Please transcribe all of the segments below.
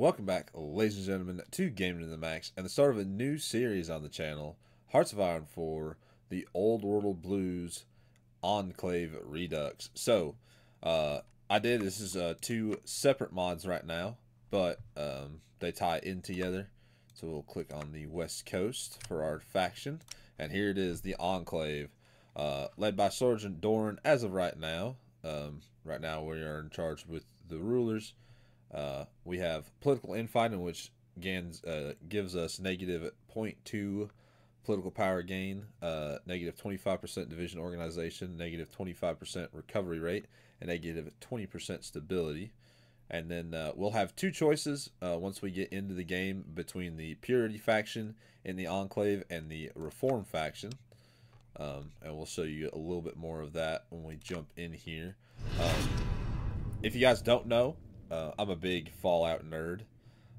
Welcome back, ladies and gentlemen, to Gaming to the Max, and the start of a new series on the channel, Hearts of Iron IV, the Old World Blues, Enclave Redux. So, this is two separate mods right now, but they tie in together. So we'll click on the West Coast for our faction, and here it is, the Enclave, led by Sergeant Doran as of right now. Right now we are in charge with the rulers. We have political infighting, which gives us negative 0.2 political power gain, negative 25% division organization, negative 25% recovery rate, and negative 20% stability. And then we'll have two choices once we get into the game between the Purity faction in the Enclave and the Reform faction. And we'll show you a little bit more of that when we jump in here. If you guys don't know, I'm a big Fallout nerd,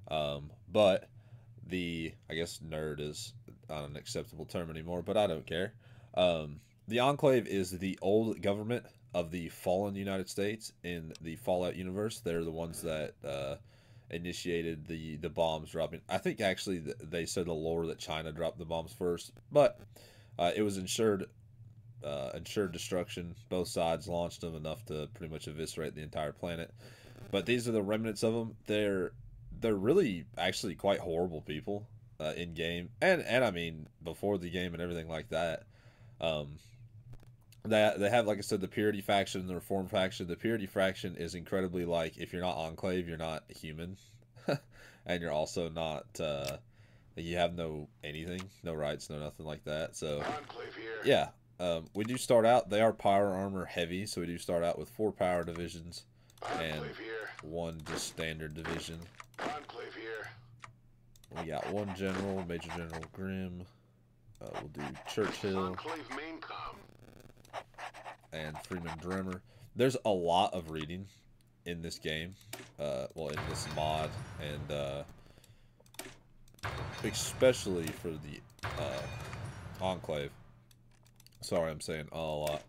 but I guess nerd is not an acceptable term anymore, but I don't care. The Enclave is the old government of the fallen United States in the Fallout universe. They're the ones that initiated the bombs dropping. I think actually they said the lore that China dropped the bombs first, but it was ensured destruction. Both sides launched them enough to pretty much eviscerate the entire planet. But these are the remnants of them. They're really actually quite horrible people in game, and I mean before the game and everything like that. They have, like I said, the Purity faction and the Reform faction. The Purity faction is incredibly, like, if you're not Enclave, you're not human, and you're also not you have no anything, no rights, no nothing like that. So Enclave here. Yeah, we do start out. They are power armor heavy, so we do start out with 4 power divisions. And one just standard division. Enclave here. We got one general, Major General Grimm. We'll do Churchill. And Freeman Drummer. There's a lot of reading in this game. Well, in this mod. And especially for the Enclave. Sorry, I'm saying a lot.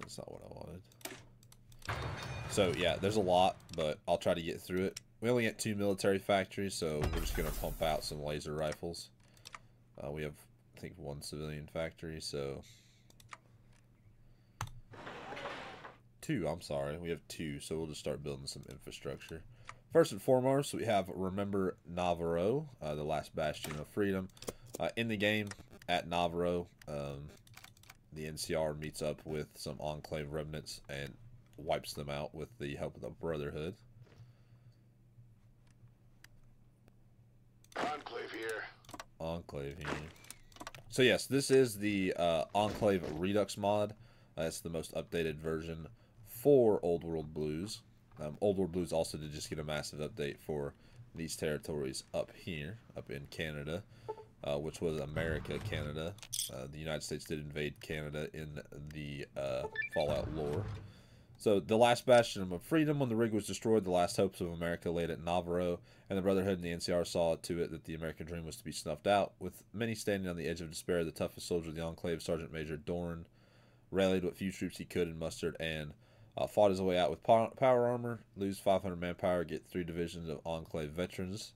That's not what I wanted. So yeah, there's a lot, but I'll try to get through it. We only get 2 military factories, so we're just gonna pump out some laser rifles. We have, I think, 1 civilian factory, so 2. I'm sorry, we have 2, so we'll just start building some infrastructure. First and foremost, we have Remember Navarro, the last bastion of freedom. In the game at Navarro, the NCR meets up with some Enclave remnants and wipes them out with the help of the Brotherhood. Enclave here. Enclave here. So yes, this is the Enclave Redux mod. It's the most updated version for Old World Blues. Old World Blues also did just get a massive update for these territories up here, up in Canada, which was America, Canada. The United States did invade Canada in the Fallout lore. So, the last bastion of freedom, when the rig was destroyed, the last hopes of America laid at Navarro, and the Brotherhood and the NCR saw to it that the American dream was to be snuffed out. With many standing on the edge of despair, the toughest soldier of the Enclave, Sergeant Major Doran, rallied what few troops he could and mustered, and fought his way out with power armor, lose 500 manpower, get 3 divisions of Enclave veterans,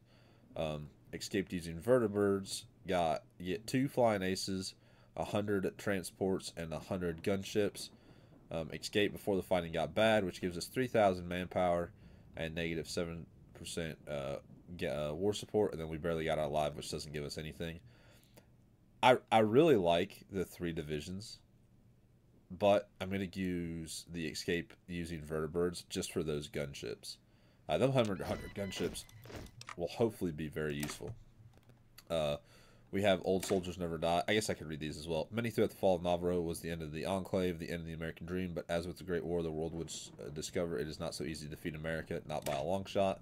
escaped using Vertibirds, get 2 flying aces, 100 transports, and 100 gunships. Escape before the fighting got bad, which gives us 3,000 manpower and negative 7% war support, and then we barely got out alive, which doesn't give us anything. I really like the 3 divisions, but I'm going to use the escape using Vertibirds just for those gunships. The 100 gunships will hopefully be very useful. We have Old Soldiers Never Die. I guess I could read these as well. Many throughout the fall of Navarro was the end of the Enclave, the end of the American dream, but as with the Great War, the world would discover it is not so easy to defeat America, not by a long shot.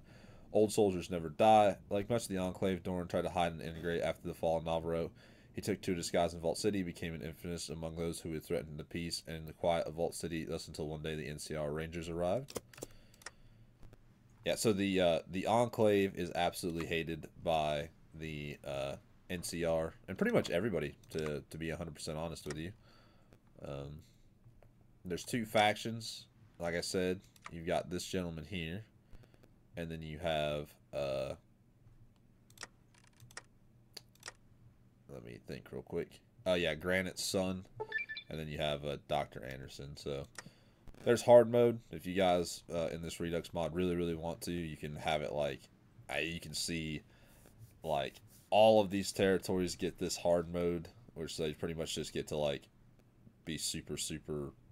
Old Soldiers Never Die. Like much of the Enclave, Doran tried to hide and integrate after the fall of Navarro. He took to a disguise in Vault City, became an infamous among those who had threatened the peace, and in the quiet of Vault City, thus until one day the NCR Rangers arrived. Yeah, so the Enclave is absolutely hated by the NCR and pretty much everybody, to be 100% honest with you. There's 2 factions. Like I said, you've got this gentleman here, and then you have let me think real quick. Oh yeah, Granite's son, and then you have Dr. Anderson. So there's hard mode. If you guys in this Redux mod really want to, you can have it like you can see like all of these territories get this hard mode, which they pretty much just get to like be super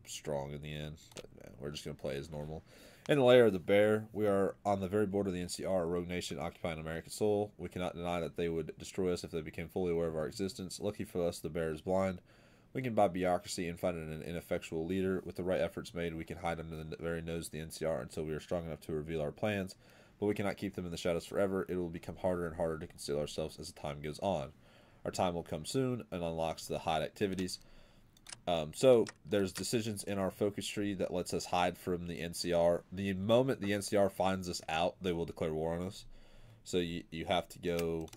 strong in the end. But man, we're just gonna play as normal. In the lair of the bear, we are on the very border of the NCR, a rogue nation occupying American soil. We cannot deny that they would destroy us if they became fully aware of our existence. Lucky for us, the bear is blind. We can buy bureaucracy and find an ineffectual leader. With the right efforts made, we can hide under the very nose of the NCR until we are strong enough to reveal our plans. But we cannot keep them in the shadows forever. It will become harder and harder to conceal ourselves as the time goes on. Our time will come soon and unlocks the hide activities. So there's decisions in our focus tree that lets us hide from the NCR. The moment the NCR finds us out, they will declare war on us. So you have to go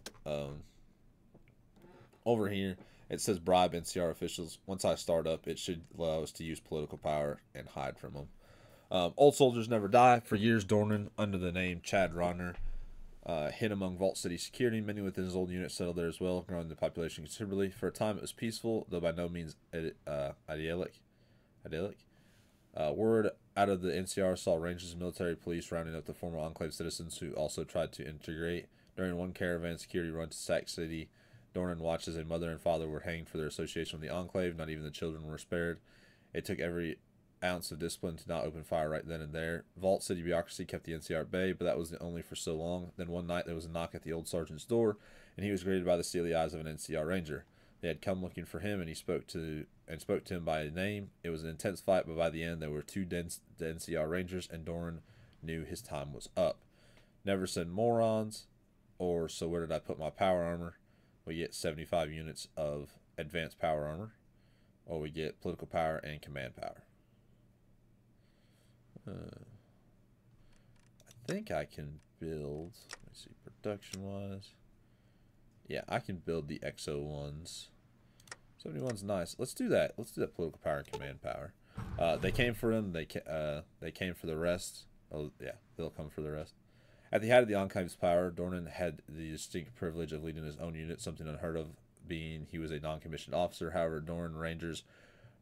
over here. It says bribe NCR officials. Once I start up, it should allow us to use political power and hide from them. Old soldiers never die. For years, Dornan, under the name Chad Ronner, hid among Vault City security. Many within his old unit settled there as well, growing the population considerably. For a time, it was peaceful, though by no means idyllic. Word out of the NCR saw Rangers and military police rounding up the former Enclave citizens who also tried to integrate. During one caravan security run to Sac City, Dornan watched as a mother and father were hanged for their association with the Enclave. Not even the children were spared. It took every ounce of discipline to not open fire right then and there. Vault City bureaucracy kept the NCR at bay, but that was only for so long. Then one night there was a knock at the old sergeant's door, and he was greeted by the steely eyes of an NCR ranger. They had come looking for him, and he spoke to him by name. It was an intense fight, but by the end there were two NCR rangers, and Doran knew his time was up. Never send morons, or so where did I put my power armor? We get 75 units of advanced power armor, or we get political power and command power. I think I can build, let me see, production wise. Yeah, I can build the X-01s. 71's nice. Let's do that. Let's do that political power and command power. They came for him. They came for the rest. Oh yeah, they'll come for the rest. At the height of the Enclave's power, Dornan had the distinct privilege of leading his own unit, something unheard of, being he was a non-commissioned officer. However, Doran Rangers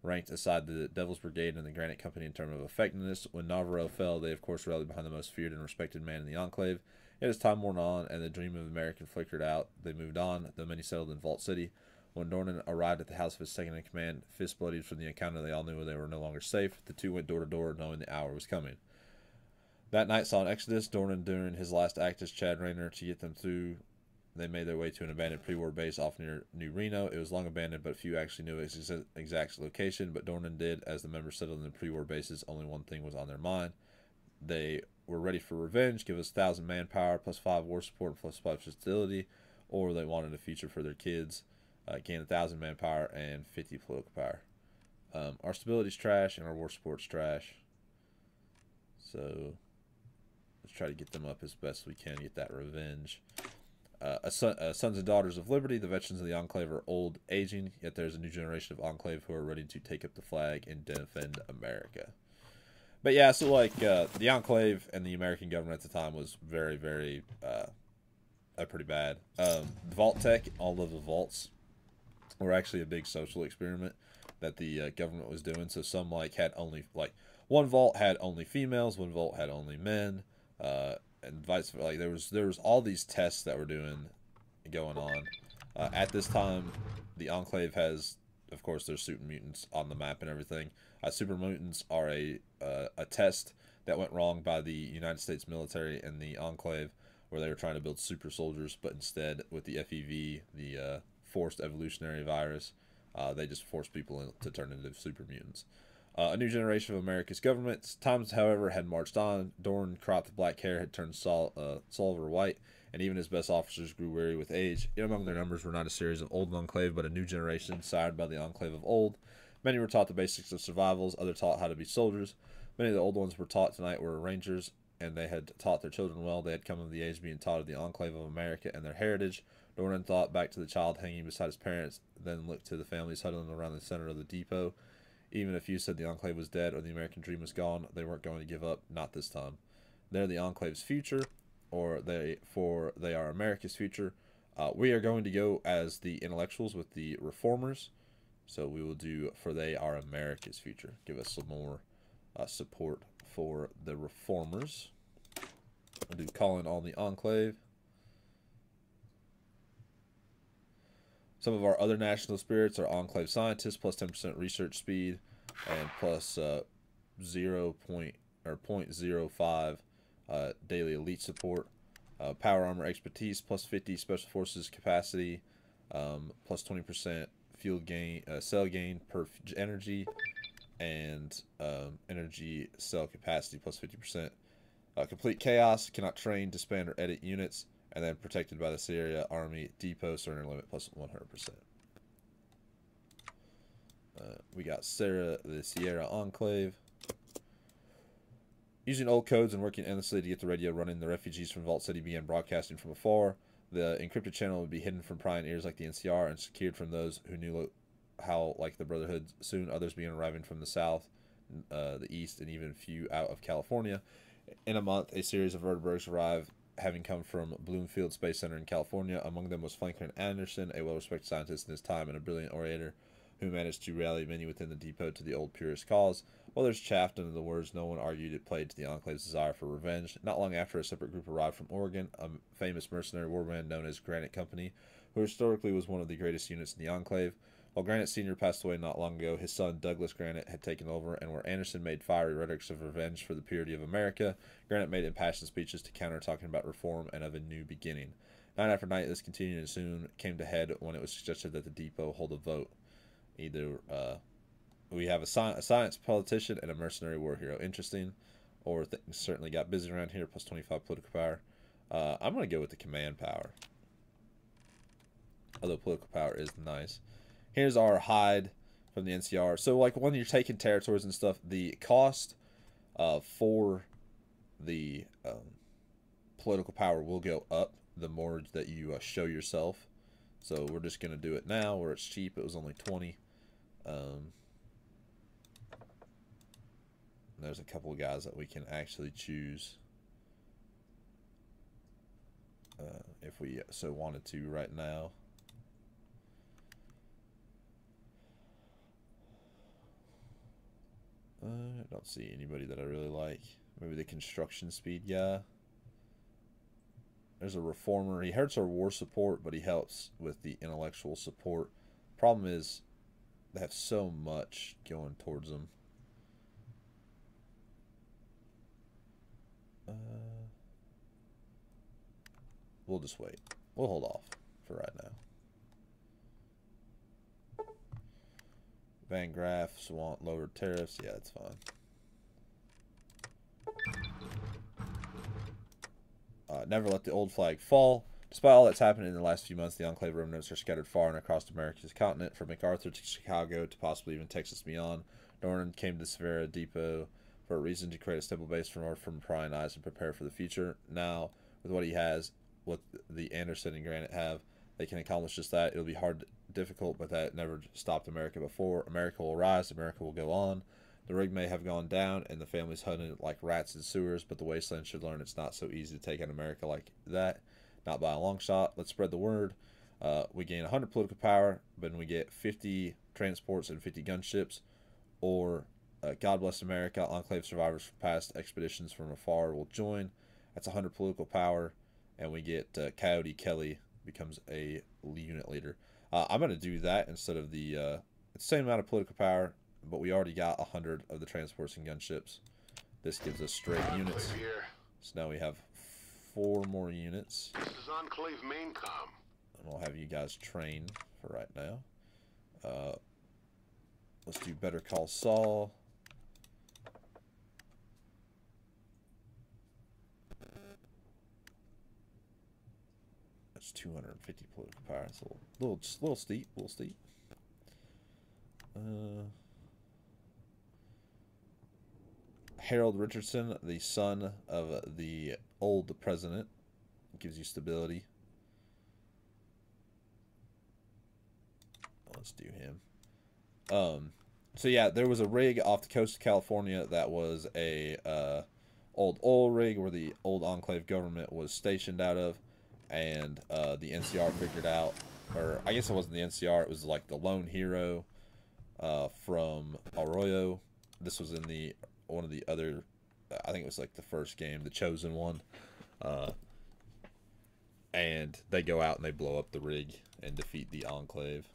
ranked aside the Devil's Brigade and the Granite Company in terms of effectiveness. When Navarro fell, they of course rallied behind the most feared and respected man in the Enclave. Yet as time wore on and the dream of American flickered out, they moved on, though many settled in Vault City. When Dornan arrived at the house of his second-in-command, fist-bloodied from the encounter, they all knew they were no longer safe. The two went door-to-door, knowing the hour was coming. That night saw an exodus. Dornan, during his last act as Chad Raynor, to get them through, they made their way to an abandoned pre-war base off near New Reno. It was long abandoned, but few actually knew its exact location. But Dornan did. As the members settled in the pre-war bases, only one thing was on their mind. They were ready for revenge. Give us 1,000 manpower, plus 5 war support, plus 5 facility, or they wanted a future for their kids. Gain 1,000 manpower and 50 political power. Our stability's trash, and our war support's trash. So let's try to get them up as best we can, get that revenge. Sons and daughters of liberty, the veterans of the Enclave are old, aging, yet there's a new generation of Enclave who are ready to take up the flag and defend America. But yeah, so like the Enclave and the American government at the time was very, very pretty bad. Vault-Tec, all of the vaults were actually a big social experiment that the government was doing. So some like had only, like one vault had only females, one vault had only men, and vice versa. Like there was all these tests that were going on at this time. The Enclave has, of course, there's super mutants on the map and everything. Super mutants are a test that went wrong by the United States military and the Enclave, where they were trying to build super soldiers, but instead with the FEV, the forced evolutionary virus, they just forced people to turn into super mutants. A new generation of America's governments. Times, however, had marched on. Dorn cropped black hair had turned silver white, and even his best officers grew weary with age. Yet among their numbers were not a series of old Enclave, but a new generation sired by the Enclave of old. Many were taught the basics of survivals, others taught how to be soldiers. Many of the old ones were taught tonight were rangers, and they had taught their children well. They had come of the age being taught of the Enclave of America and their heritage. Dorn thought back to the child hanging beside his parents, then looked to the families huddling around the center of the depot. Even if you said the Enclave was dead or the American dream was gone, they weren't going to give up, not this time. They're the Enclave's future. for they are America's future. We are going to go as the intellectuals with the reformers. So we will do for they are America's future. Give us some more support for the reformers. We'll do calling on the Enclave. Some of our other national spirits are Enclave scientists, plus 10% research speed, and plus 0.05 daily elite support. Power armor expertise, plus 50 special forces capacity, plus 20% fuel gain, cell gain per energy, and energy cell capacity plus 50%. Complete chaos, cannot train, disband, or edit units, and then protected by the Sierra Army Depot, surrender limit plus 100%. We got the Sierra Enclave. Using old codes and working endlessly to get the radio running, the refugees from Vault City began broadcasting from afar. The encrypted channel would be hidden from prying ears like the NCR and secured from those who knew how, like the Brotherhood. Soon others began arriving from the south, the east, and even a few out of California. In a month, a series of Vertibirds arrived, having come from Bloomfield Space Center in California. Among them was Franklin Anderson, a well-respected scientist in his time and a brilliant orator who managed to rally many within the depot to the old purist cause. Others chaffed under the words no one argued it played to the Enclave's desire for revenge. Not long after, a separate group arrived from Oregon, a famous mercenary warband known as Granite Company, who historically was one of the greatest units in the Enclave. While Granite Sr. passed away not long ago, his son, Douglas Granite, had taken over, and where Anderson made fiery rhetorics of revenge for the purity of America, Granite made impassioned speeches to counter, talking about reform and of a new beginning. Night after night, this continued and soon came to head when it was suggested that the depot hold a vote. Either we have a science politician and a mercenary war hero. Interesting. Or things certainly got busy around here, plus 25 political power. I'm going to go with the command power. Although political power is nice. Here's our hide from the NCR. So, like, when you're taking territories and stuff, the cost for the political power will go up the more that you show yourself. So, we're just going to do it now where it's cheap. It was only 20. There's a couple of guys that we can actually choose if we so wanted to right now. I don't see anybody that I really like. Maybe the construction speed guy. There's a reformer. He hurts our war support, but he helps with the intellectual support. Problem is, they have so much going towards them. We'll just wait. We'll hold off for right now. Van Graffs want lower tariffs. Yeah, that's fine. Never let the old flag fall. Despite all that's happened in the last few months, the Enclave remnants are scattered far and across America's continent, from MacArthur to Chicago to possibly even Texas beyond. Doran came to Sierra Depot for a reason, to create a stable base from prying eyes and prepare for the future. Now, with what he has, what the Anderson and Granite have, they can accomplish just that. It'll be difficult, but that never stopped America before. America will rise, America will go on. The rig may have gone down and the families hunted like rats in sewers, but the wasteland should learn it's not so easy to take out America like that, not by a long shot. Let's spread the word. We gain 100 political power, but we get 50 transports and 50 gunships, or God bless America, Enclave survivors from past expeditions from afar will join. That's 100 political power, and we get Coyote Kelly becomes a unit leader. I'm going to do that instead of the same amount of political power, but we already got 100 of the transports and gunships. This gives us straight units. So now we have 4 more units. This is Enclave main comm. And we'll have you guys train for right now. Let's do Better Call Saul. That's 250 political power. It's a little steep, Harold Richardson, the son of the old president, gives you stability. Let's do him. So yeah, there was a rig off the coast of California that was a old oil rig where the old Enclave government was stationed out of, and the NCR figured out, or I guess it wasn't the NCR, it was like the lone hero from Arroyo. This was in the one of the other, I think it was like the first game, the Chosen One. And they go out and they blow up the rig and defeat the Enclave.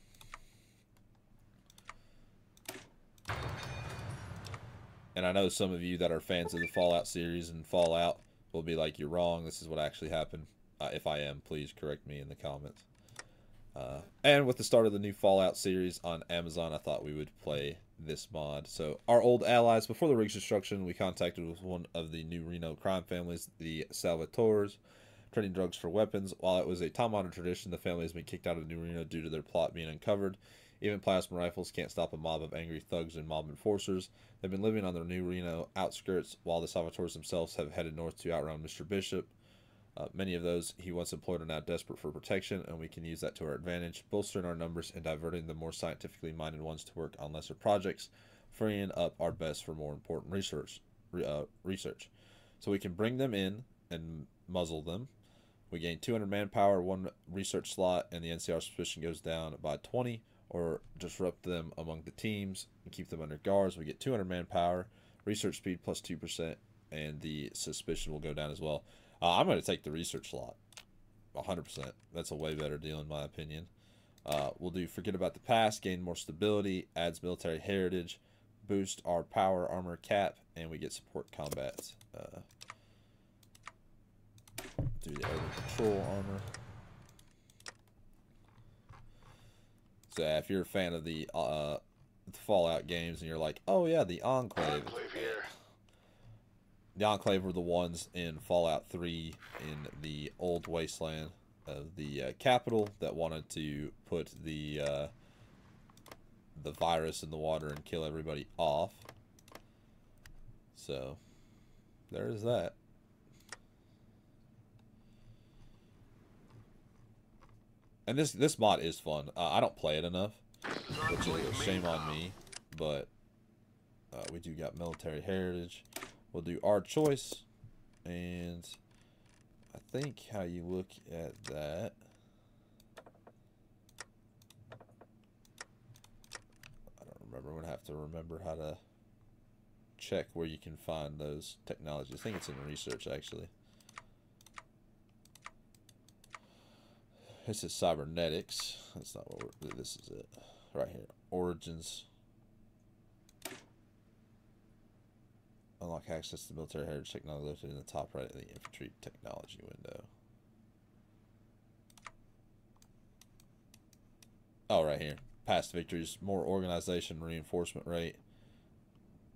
And I know some of you that are fans of the Fallout series and Fallout will be like, you're wrong, this is what actually happened. If I am, please correct me in the comments. And with the start of the new Fallout series on Amazon, I thought we would play this mod. So, our old allies, before the rig's destruction, we contacted with one of the New Reno crime families, the Salvatores, trading drugs for weapons. While it was a time-honored tradition, the family has been kicked out of New Reno due to their plot being uncovered. Even plasma rifles can't stop a mob of angry thugs and mob enforcers. They've been living on the New Reno outskirts, while the Salvatores themselves have headed north to outrun Mr. Bishop. Many of those he once employed are now desperate for protection, and we can use that to our advantage, bolstering our numbers and diverting the more scientifically minded ones to work on lesser projects, freeing up our best for more important research. So we can bring them in and muzzle them. We gain 200 manpower, 1 research slot, and the NCR suspicion goes down by 20. Or disrupt them among the teams and keep them under guards. We get 200 manpower, research speed plus 2%, and the suspicion will go down as well. I'm going to take the research slot, 100%. That's a way better deal in my opinion. We'll do forget about the past, gain more stability, adds military heritage, boost our power armor cap, and we get support combat. Do the other patrol armor. So if you're a fan of the Fallout games and you're like, oh yeah, the Enclave. The Enclave were the ones in Fallout 3 in the old wasteland of the capital that wanted to put the virus in the water and kill everybody off. So there is that. And this mod is fun. I don't play it enough, which is a shame on me. But we do got military heritage. We'll do our choice, and I think how you look at that. I don't remember. I'm gonna have to remember how to check where you can find those technologies. I think it's in research actually. This is cybernetics. That's not what we're, this is it. Right here. Origins. Unlock access to military heritage technology located in the top right of the infantry technology window. Oh, right here. Past victories, more organization, reinforcement rate.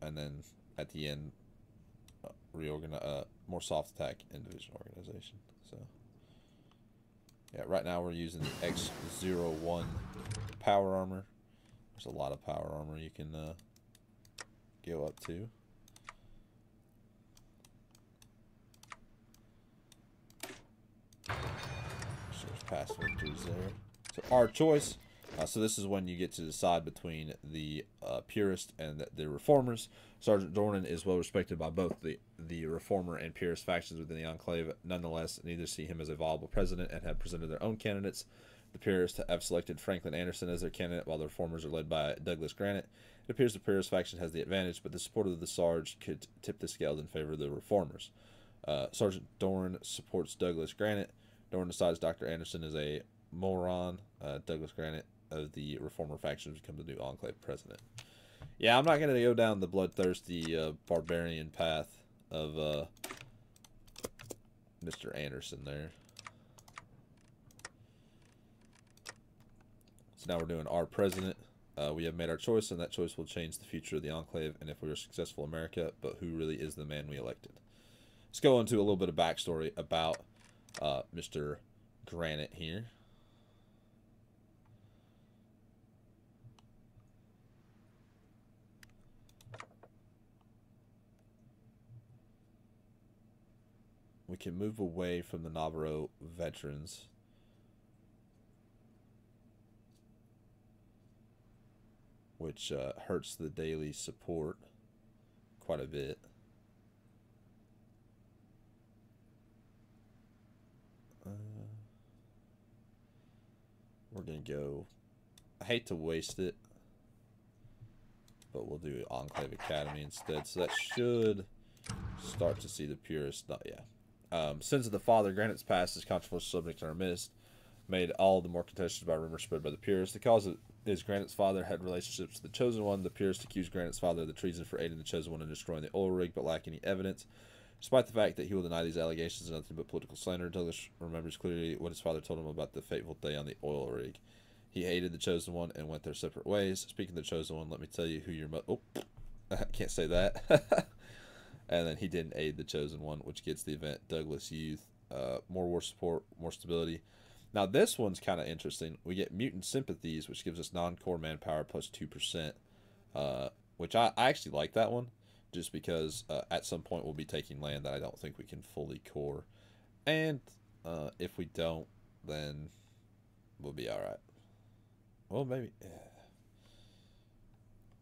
And then at the end, more soft attack and division organization. So. Yeah, right now we're using the X-01 power armor. There's a lot of power armor you can go up to. So there's past victories there. So our choice. So this is when you get to decide between the purists and the reformers. Sergeant Doran is well respected by both the reformer and purist factions within the Enclave. Nonetheless, neither see him as a viable president and have presented their own candidates. The purists have selected Franklin Anderson as their candidate, while the reformers are led by Douglas Granite. It appears the purist faction has the advantage, but the support of the Sarge could tip the scales in favor of the reformers. Sergeant Doran supports Douglas Granite. Doran decides Dr. Anderson is a moron. Douglas Granite of the reformer faction become the new Enclave president. Yeah, I'm not going to go down the bloodthirsty barbarian path of Mr. Anderson there. So now we're doing our president. We have made our choice, and that choice will change the future of the Enclave and if we are successful America, but who really is the man we elected? Let's go into a little bit of backstory about Mr. Granite here. We can move away from the Navarro veterans. Which hurts the daily support quite a bit. We're going to go... I hate to waste it, but we'll do Enclave Academy instead. So that should start to see the purest... Not, yeah. Sins of the Father, Granite's past is controversial subject in our midst, made all the more contested by rumors spread by the purists. The cause is Granite's father had relationships to the Chosen One. The purists accused Granite's father of the treason for aiding the Chosen One in destroying the oil rig, but lack any evidence. Despite the fact that he will deny these allegations as nothing but political slander, Douglas remembers clearly what his father told him about the fateful day on the oil rig. He hated the Chosen One and went their separate ways. Speaking of the Chosen One, let me tell you who your mother... Oh, I can't say that. And then he didn't aid the Chosen One, which gets the event Douglas Youth, more war support, more stability. Now this one's kind of interesting. We get mutant sympathies, which gives us non-core manpower plus 2%, which I actually like that one, just because at some point we'll be taking land that I don't think we can fully core, and if we don't, then we'll be all right. Well, maybe. Yeah.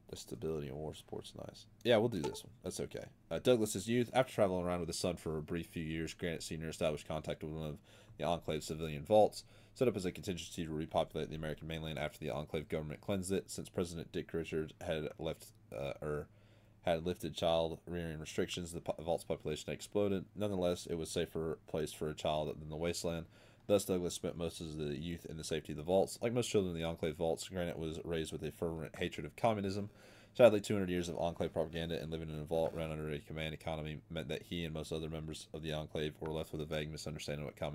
The stability and war support's nice. Yeah, we'll do this one. That's okay. Douglas's youth. After traveling around with his son for a brief few years, Granite Sr. established contact with one of the Enclave's civilian vaults, set up as a contingency to repopulate the American mainland after the Enclave government cleansed it. Since President Dick Richards had lifted child rearing restrictions, the vault's population exploded. Nonetheless, it was a safer place for a child than the wasteland. Thus, Douglas spent most of the youth in the safety of the vaults. Like most children in the Enclave vaults, Granite was raised with a fervent hatred of communism. Sadly, 200 years of Enclave propaganda and living in a vault run under a command economy meant that he and most other members of the Enclave were left with a vague misunderstanding of what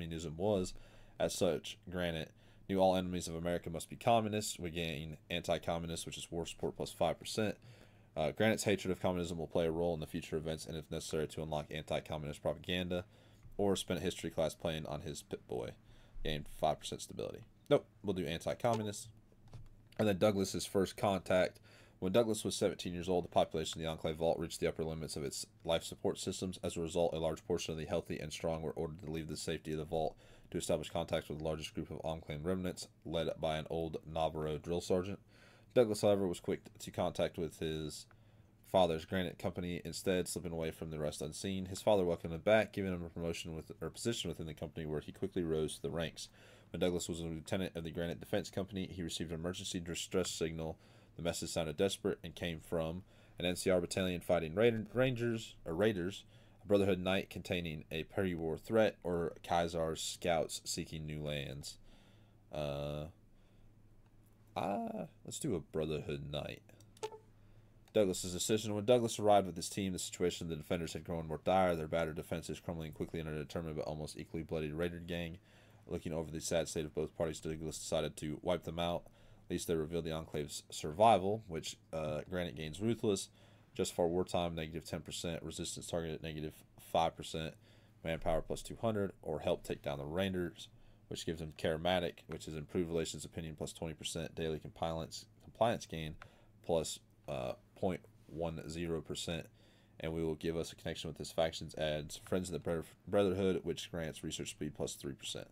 communism was. As such, Granite knew all enemies of America must be communists. We gain anti-communists, which is war support plus 5%. Granite's hatred of communism will play a role in the future events and, if necessary, to unlock anti-communist propaganda. Or spent a history class playing on his Pip-Boy. Gained 5% stability. Nope, we'll do anti-communist. And then Douglas's first contact. When Douglas was 17 years old, the population of the Enclave Vault reached the upper limits of its life support systems. As a result, a large portion of the healthy and strong were ordered to leave the safety of the vault to establish contacts with the largest group of Enclave remnants, led by an old Navarro drill sergeant. Douglas, however, was quick to contact with his... father's Granite Company, instead slipping away from the rest unseen. His father welcomed him back, giving him a promotion or position within the company, where he quickly rose to the ranks. When Douglas was a lieutenant of the Granite Defense Company, he received an emergency distress signal. The message sounded desperate and came from an NCR battalion fighting raiders, a Brotherhood knight containing a peri-war threat, or Kaiser's scouts seeking new lands. Let's do a Brotherhood knight. Douglas's decision. When Douglas arrived with his team, the situation of the defenders had grown more dire. Their battered defenses crumbling quickly under a determined but almost equally bloody raider gang. Looking over the sad state of both parties, Douglas decided to wipe them out. At least they revealed the Enclave's survival, which Granite gains ruthless. Just for wartime, negative 10%. Resistance target at negative 5%. Manpower plus 200, or help take down the raiders, which gives them charismatic, which is improved relations opinion plus 20%. Daily compliance gain plus 0.10%, and we will give us a connection with his factions. Adds friends in the Brotherhood, which grants research speed plus 3%.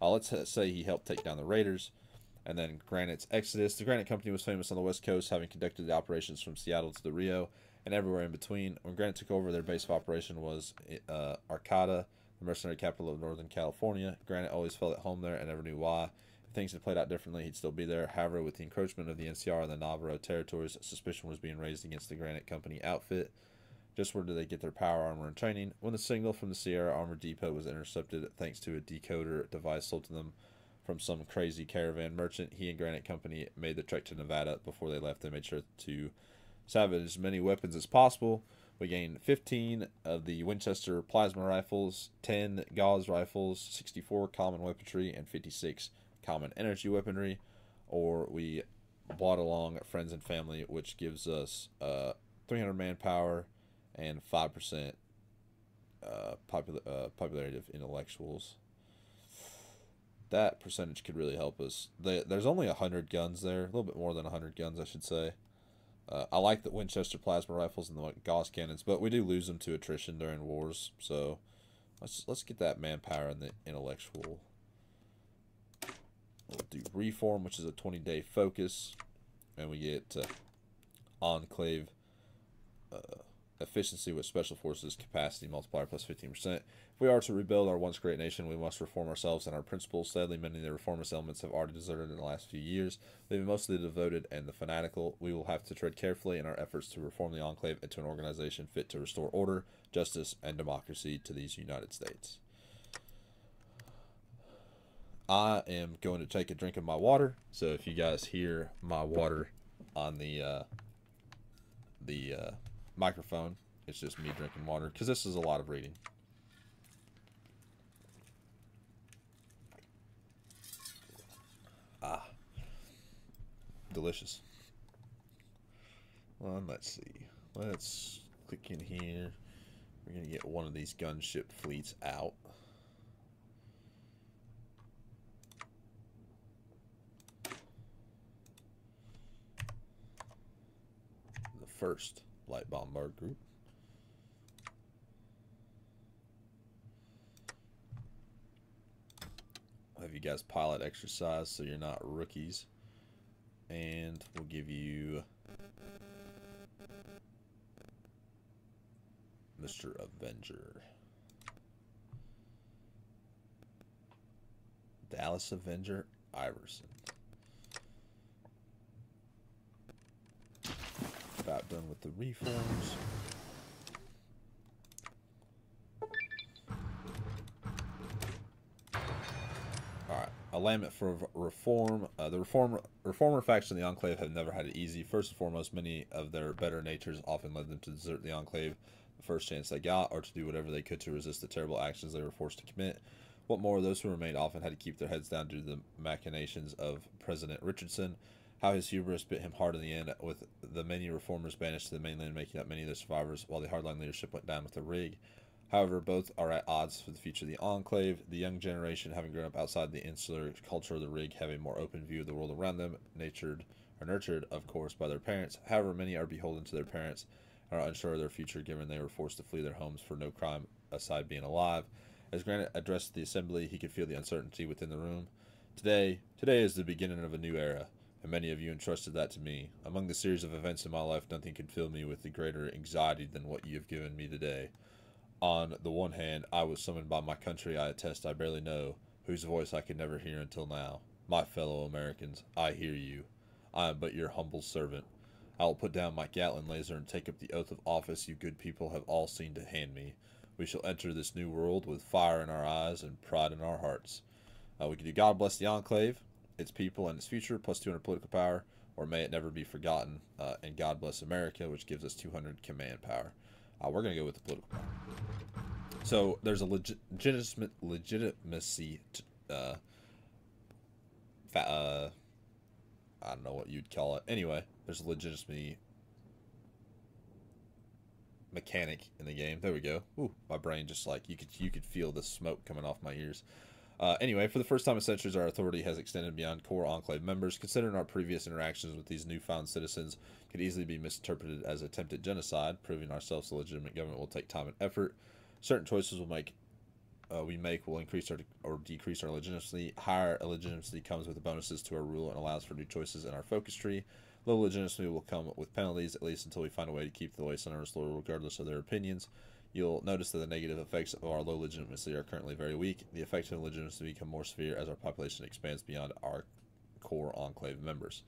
Let's say he helped take down the raiders. And then Granite's exodus. The Granite Company was famous on the West Coast, having conducted the operations from Seattle to the Rio and everywhere in between. When Granite took over, their base of operation was Arcata, the mercenary capital of Northern California. Granite always felt at home there and never knew why. Things had played out differently, he'd still be there. However, with the encroachment of the NCR and the Navarro territories, suspicion was being raised against the Granite Company outfit. Just where did they get their power, armor, and training? When the signal from the Sierra Army Depot was intercepted thanks to a decoder device sold to them from some crazy caravan merchant, he and Granite Company made the trek to Nevada. Before they left, they made sure to salvage as many weapons as possible. We gained 15 of the Winchester Plasma Rifles, 10 Gauss Rifles, 64 Common Weaponry, and 56 Common energy weaponry. Or we bought along friends and family, which gives us 300 manpower and 5% popularity of intellectuals. That percentage could really help us. There's only 100 guns there, a little bit more than 100 guns I should say. I like the Winchester plasma rifles and the Gauss cannons, but we do lose them to attrition during wars, so let's get that manpower and the intellectual. We'll do reform, which is a 20-day focus, and we get Enclave efficiency with Special Forces capacity multiplier plus 15%. If we are to rebuild our once great nation, we must reform ourselves and our principles. Sadly, many of the reformist elements have already deserted in the last few years, leaving most of the devoted and the fanatical. We will have to tread carefully in our efforts to reform the Enclave into an organization fit to restore order, justice, and democracy to these United States. I am going to take a drink of my water, so if you guys hear my water on the microphone, it's just me drinking water, because this is a lot of reading. Ah, delicious. Well, let's see, let's click in here. We're gonna get one of these gunship fleets out. First light bombard group. I'll have you guys pilot exercise so you're not rookies, and we'll give you Mr. Avenger, Dallas Avenger Iverson. About done with the reforms. Alright, alignment for reform. The reformer faction of the Enclave have never had it easy. First and foremost, many of their better natures often led them to desert the Enclave the first chance they got, or to do whatever they could to resist the terrible actions they were forced to commit. What more, those who remained often had to keep their heads down due to the machinations of President Richardson. How his hubris bit him hard in the end, with the many reformers banished to the mainland making up many of their survivors, while the hardline leadership went down with the rig. However, both are at odds for the future of the Enclave. The young generation, having grown up outside the insular culture of the rig, have a more open view of the world around them, nurtured, of course, by their parents. However, many are beholden to their parents and are unsure of their future, given they were forced to flee their homes for no crime aside being alive. As Granite addressed the assembly, he could feel the uncertainty within the room. Today is the beginning of a new era. And many of you entrusted that to me. Among the series of events in my life, nothing could fill me with the greater anxiety than what you have given me today. On the one hand, I was summoned by my country I attest I barely know, whose voice I could never hear until now. My fellow Americans, I hear you. I am but your humble servant. I will put down my Gatling laser and take up the oath of office you good people have all seen to hand me. We shall enter this new world with fire in our eyes and pride in our hearts. We can do God bless the Enclave, its people, and its future, plus 200 political power, or may it never be forgotten, and God bless America, which gives us 200 command power. We're going to go with the political power. So there's a legitimacy to, I don't know what you'd call it. Anyway, there's a legitimacy mechanic in the game. There we go. Ooh, my brain just like, you could feel the smoke coming off my ears. Anyway, for the first time in centuries, our authority has extended beyond core Enclave members. Considering our previous interactions with these newfound citizens could easily be misinterpreted as attempted genocide, proving ourselves a legitimate government will take time and effort. Certain choices we make will increase or decrease our legitimacy. Higher legitimacy comes with the bonuses to our rule and allows for new choices in our focus tree. Low legitimacy will come with penalties, at least until we find a way to keep the loyalists loyal regardless of their opinions. You'll notice that the negative effects of our low legitimacy are currently very weak. The effects of legitimacy become more severe as our population expands beyond our core Enclave members.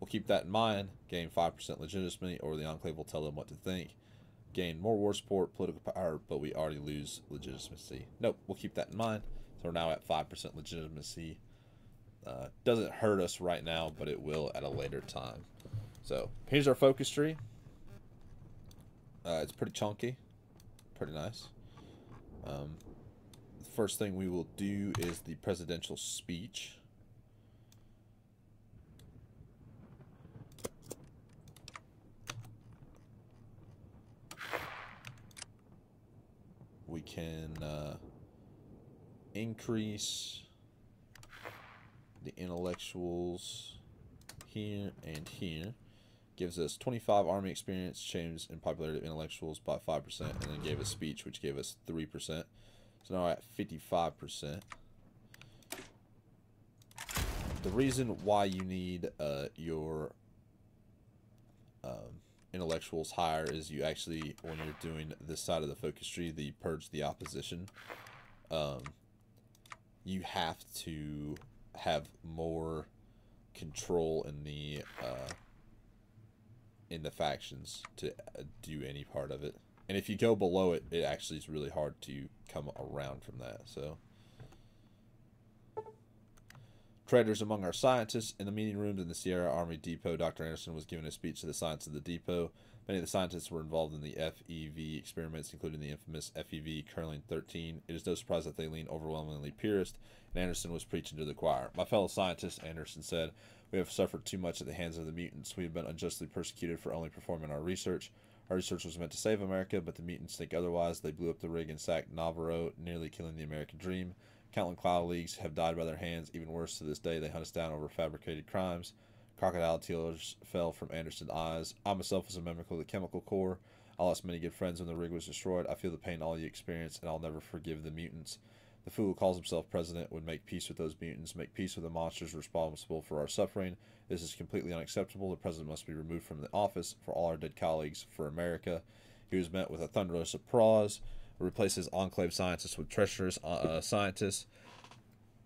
We'll keep that in mind. Gain 5% legitimacy, or the Enclave will tell them what to think. Gain more war support, political power, but we already lose legitimacy. Nope, we'll keep that in mind. So we're now at 5% legitimacy. Doesn't hurt us right now, but it will at a later time. So here's our focus tree. It's pretty chunky. Pretty nice. The first thing we will do is the presidential speech. We can increase the intellectuals here and here. Gives us 25 army experience, change in popularity of intellectuals by 5%, and then gave us speech, which gave us 3%. So now we're at 55%. The reason why you need your intellectuals higher is you actually, when you're doing this side of the focus tree, the purge the opposition, you have to have more control in the factions to do any part of it. And if you go below it, it actually is really hard to come around from that. So, traitors among our scientists. In the meeting rooms in the Sierra Army Depot, Dr. Anderson was giving a speech to the science of the depot. Many of the scientists were involved in the FEV experiments, including the infamous FEV Curling 13. It is no surprise that they lean overwhelmingly purist, and Anderson was preaching to the choir. My fellow scientists, Anderson said, we have suffered too much at the hands of the mutants. We have been unjustly persecuted for only performing our research. Our research was meant to save America, but the mutants think otherwise. They blew up the rig and sacked Navarro, nearly killing the American dream. Countless colleagues have died by their hands. Even worse, to this day, they hunt us down over fabricated crimes. Crocodile tears fell from Anderson's eyes. I myself was a member of the Chemical Corps. I lost many good friends when the rig was destroyed. I feel the pain all you experience, and I'll never forgive the mutants. The fool who calls himself president would make peace with those mutants, make peace with the monsters responsible for our suffering. This is completely unacceptable. The president must be removed from the office for all our dead colleagues, for America. He was met with a thunderous applause. Replaces enclave scientists with treacherous scientists.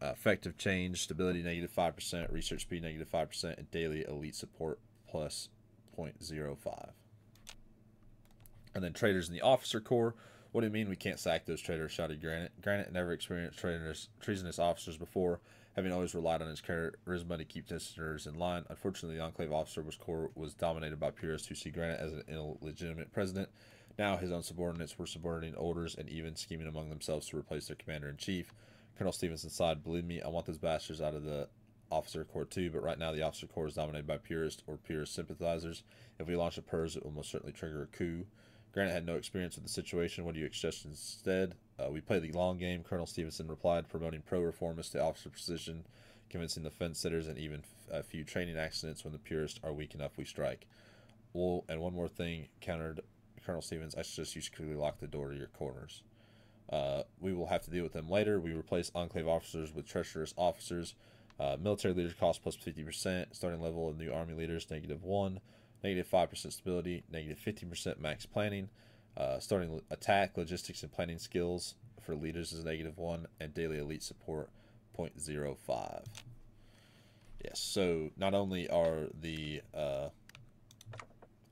Effective change, stability -5%, research speed -5%, and daily elite support plus 0.05. And then traitors in the officer corps. What do you mean we can't sack those traitors? Shouted Granite. Granite never experienced treasonous officers before, having always relied on his charisma to keep visitors in line. Unfortunately, the enclave officer corps was dominated by purists who see Granite as an illegitimate president. Now his own subordinates were subordinating orders and even scheming among themselves to replace their commander-in-chief. Colonel Stevenson sighed, believe me, I want those bastards out of the officer corps too, but right now the officer corps is dominated by purists or purist sympathizers. If we launch a purge, it will most certainly trigger a coup. Granite had no experience with the situation. What do you suggest instead? We play the long game, Colonel Stevenson replied, promoting pro-reformists to officer position, convincing the fence-sitters, and even a few training accidents. When the purists are weak enough, we strike. Well, and one more thing, countered Colonel Stevens, I suggest you securely lock the door to your corners. We will have to deal with them later. We replace enclave officers with treacherous officers. Military leaders cost plus 50%. Starting level of new army leaders, -1. -5% stability. -15% max planning. Starting attack, logistics, and planning skills for leaders is -1. And daily elite support, 0.05. Yes, so not only are the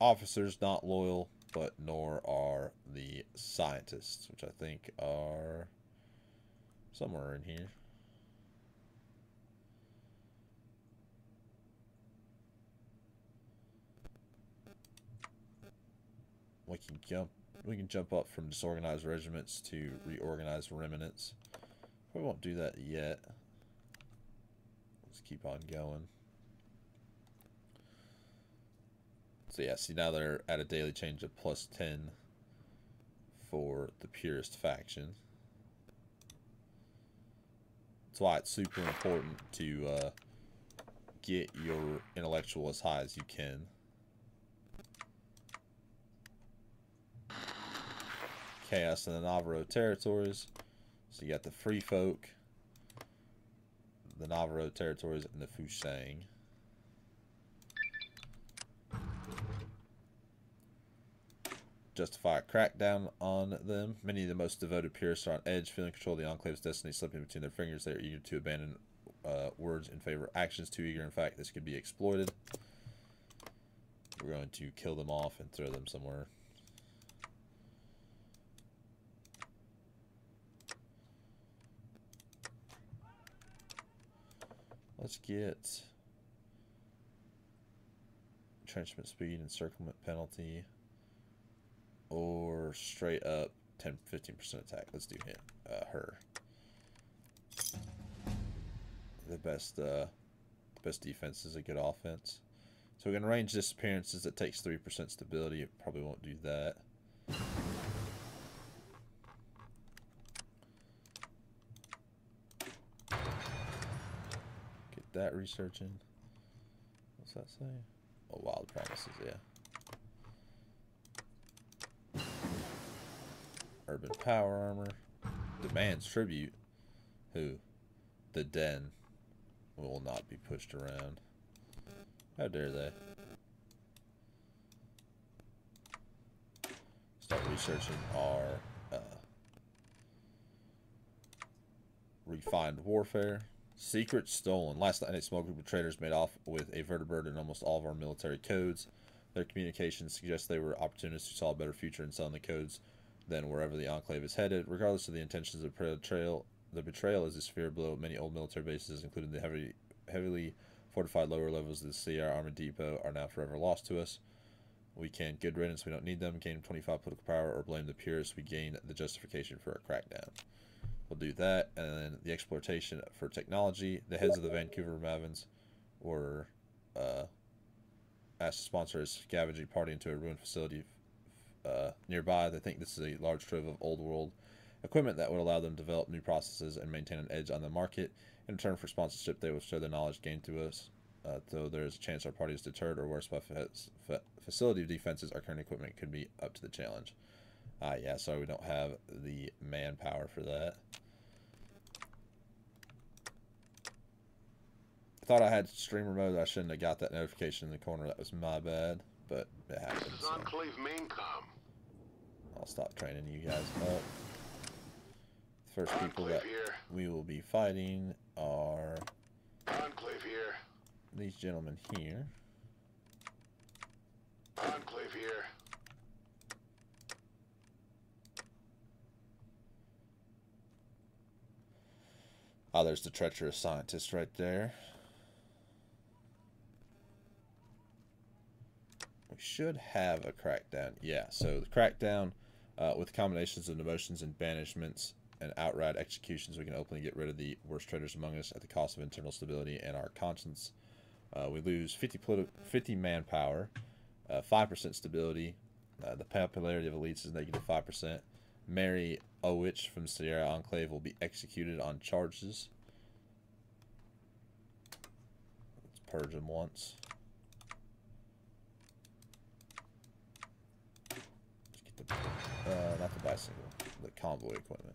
officers not loyal, but nor are the scientists, which I think are somewhere in here. We can jump up from disorganized regiments to reorganized remnants. We won't do that yet. Let's keep on going. So yeah, see now they're at a daily change of plus 10 for the purist faction. That's why it's super important to get your intellectual as high as you can. Chaos in the Navarro territories. So you got the Free Folk, the Navarro territories, and the Fusang. Justify a crackdown on them. Many of the most devoted purists are on edge, feeling control of the enclave's destiny slipping between their fingers. They are eager to abandon words in favor of actions. Too eager, in fact, this could be exploited. We're going to kill them off and throw them somewhere. Let's get entrenchment speed, encirclement penalty, or straight up 10-15% attack. Let's do him, her. The best defense is a good offense. So we can range disappearances. That takes 3% stability. It probably won't do that. Get that researching. What's that say? Oh, wild promises. Yeah. Urban power armor demands tribute. Who? The den will not be pushed around. How dare they? searching are refined warfare, secret stolen. Last night, a small group of traders made off with a vertibird in almost all of our military codes. Their communications suggest they were opportunists who saw a better future in selling the codes than wherever the Enclave is headed. Regardless of the intentions of betrayal, the betrayal is a severe blow at many old military bases, including the heavily fortified lower levels of the Sierra Army Depot, are now forever lost to us. We can't good riddance, we don't need them. Gain 25 political power or blame the purists. We gain the justification for a crackdown. We'll do that, and then the exploitation for technology. The heads of the Vancouver Mavens were asked to sponsor a scavenging party into a ruined facility nearby. They think this is a large trove of old world equipment that would allow them to develop new processes and maintain an edge on the market. In return for sponsorship, they will share their knowledge gained through us, though there is a chance our party is deterred or worse by facility defenses. Our current equipment could be up to the challenge. Yeah, sorry we don't have the manpower for that. I thought I had streamer mode. I shouldn't have got that notification in the corner. That was my bad, but it happened. This is Enclave main comm. I'll stop training you guys up. The first people that we will be fighting are Enclave here. These gentlemen here. Enclave here. Oh, there's the treacherous scientist right there. We should have a crackdown. Yeah, so the crackdown with combinations of demotions and banishments and outright executions, we can openly get rid of the worst traitors among us at the cost of internal stability and our conscience. We lose 50 manpower, 5% stability. The popularity of elites is negative 5%. Mary Owich from Sierra Enclave will be executed on charges. Let's purge him once. Let's get the, not the bicycle, the convoy equipment.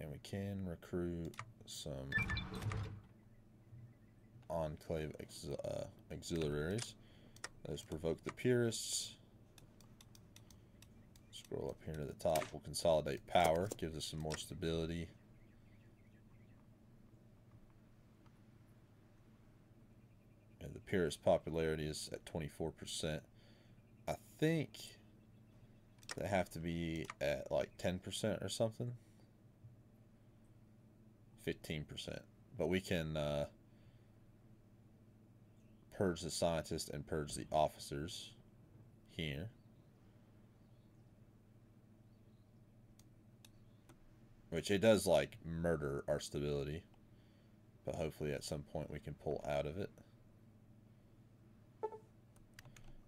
And we can recruit some Enclave auxiliaries. Let's provoke the purists. Scroll up here to the top. We'll consolidate power. Gives us some more stability. And the purist popularity is at 24%. I think they have to be at like 10% or something. 15%, but we can purge the scientists and purge the officers here. Which it does like murder our stability, but hopefully at some point we can pull out of it.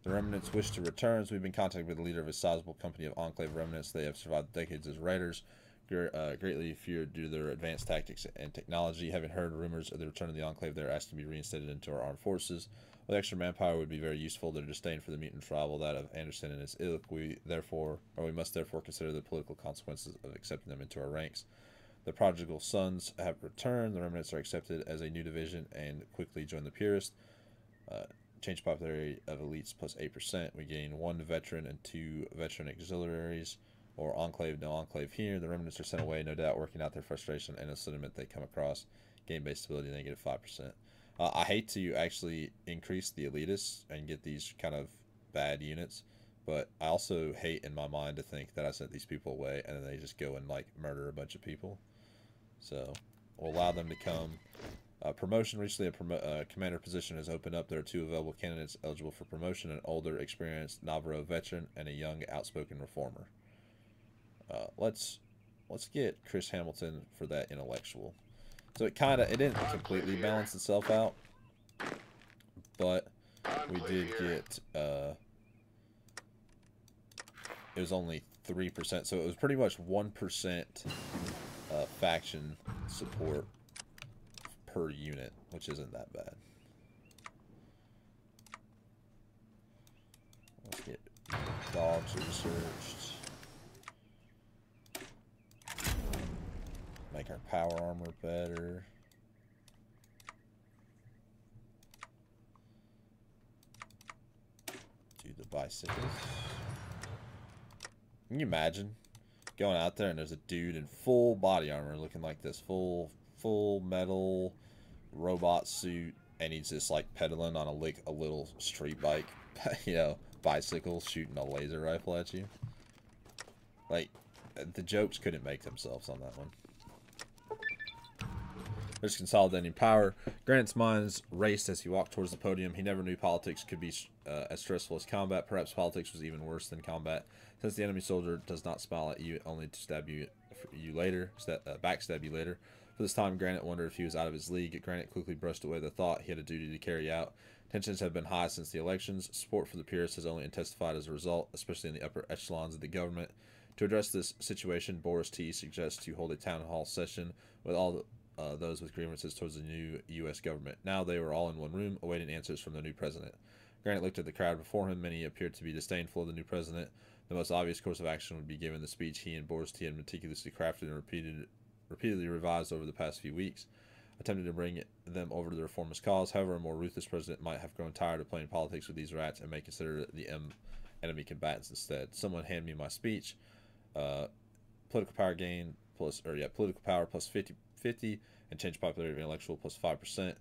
The remnants wish to return. We've been contacted with the leader of a sizable company of Enclave remnants. They have survived decades as raiders. Greatly feared due to their advanced tactics and technology. Having heard rumors of the return of the Enclave, they're asked to be reinstated into our armed forces. With extra manpower would be very useful. Their disdain for the mutant tribal, that of Anderson and his ilk, we must therefore consider the political consequences of accepting them into our ranks. The prodigal sons have returned. The remnants are accepted as a new division and quickly join the purists. Change popularity of elites plus 8%. We gain 1 veteran and 2 veteran auxiliaries. Or Enclave, no Enclave here. The remnants are sent away, no doubt working out their frustration and sentiment they come across. Game-based stability, negative 5%. I hate to actually increase the elitists and get these kind of bad units, but I also hate in my mind to think that I sent these people away and then they just go and like murder a bunch of people. So we'll allow them to come. Promotion. Recently a commander position has opened up. There are 2 available candidates eligible for promotion, an older, experienced Navarro veteran and a young, outspoken reformer. Let's get Chris Hamilton for that intellectual. So it didn't completely balance itself out, but we did get it was only 3%, so it was pretty much 1% faction support per unit, which isn't that bad. Let's get dogs researched. Make our power armor better. Do the bicycles. Can you imagine going out there and there's a dude in full body armor looking like this, full metal robot suit, and he's just like pedaling on a little street bike, you know, bicycle, shooting a laser rifle at you. Like, the jokes couldn't make themselves on that one. There's consolidating power. Granite's minds raced as he walked towards the podium. He never knew politics could be as stressful as combat. Perhaps politics was even worse than combat, since the enemy soldier does not smile at you, only to backstab you later. For this time, Granite wondered if he was out of his league. Granite quickly brushed away the thought. He had a duty to carry out. Tensions have been high since the elections. Support for the Pierce has only intensified as a result, especially in the upper echelons of the government. To address this situation, Boris T. suggests to hold a town hall session with all the those with grievances towards the new U.S. government. Now they were all in one room, awaiting answers from the new president. Granite looked at the crowd before him. Many appeared to be disdainful of the new president. The most obvious course of action would be given the speech he and Boris T. had meticulously crafted and repeatedly revised over the past few weeks, attempting to bring them over to the reformist cause. However, a more ruthless president might have grown tired of playing politics with these rats and may consider the enemy combatants instead. Someone hand me my speech. Political power gain plus, or yeah, political power plus 50 and change popularity of intellectual plus 5%,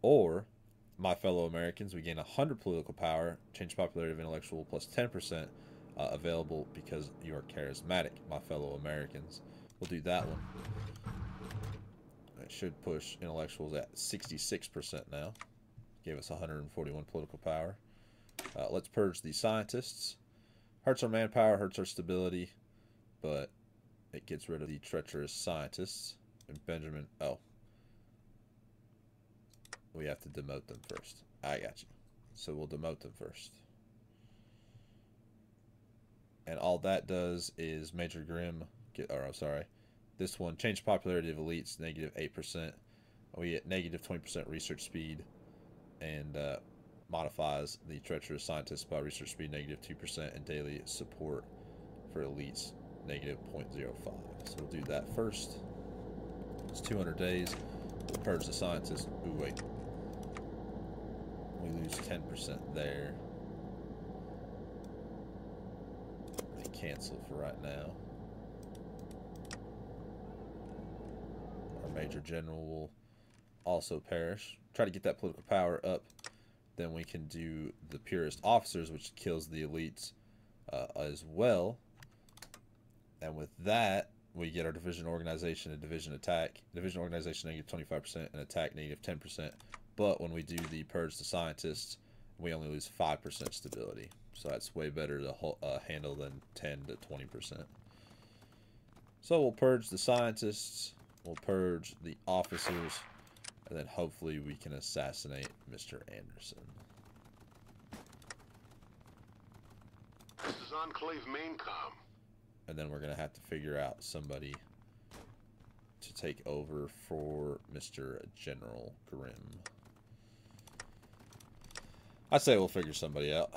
or my fellow Americans, we gain 100 political power, change popularity of intellectual plus 10%, available because you are charismatic, my fellow Americans. We'll do that one. It should push intellectuals at 66% now. Gave us 141 political power. Let's purge the scientists. Hurts our manpower, hurts our stability, but it gets rid of the treacherous scientists. And Benjamin, oh, we have to demote them first. I got you. So we'll demote them first. And all that does is Major Grimm get, or I'm sorry, this one, change popularity of elites, negative -8%. We get negative 20% research speed, and modifies the treacherous scientists by research speed, negative 2%, and daily support for elites, negative 0.05. So we'll do that first. It's 200 days. We'll purge the scientists. Ooh, wait. We lose 10% there. They cancel for right now. Our major general will also perish. Try to get that political power up. Then we can do the purest officers, which kills the elites as well. And with that, we get our division organization and division attack. Division organization negative 25% and attack negative 10%. But when we do the purge the scientists, we only lose 5% stability. So that's way better to handle than 10 to 20%. So we'll purge the scientists. We'll purge the officers. And then hopefully we can assassinate Mr. Anderson. This is Enclave Maincom. And then we're going to have to figure out somebody to take over for Mr. General Grimm. I say we'll figure somebody out.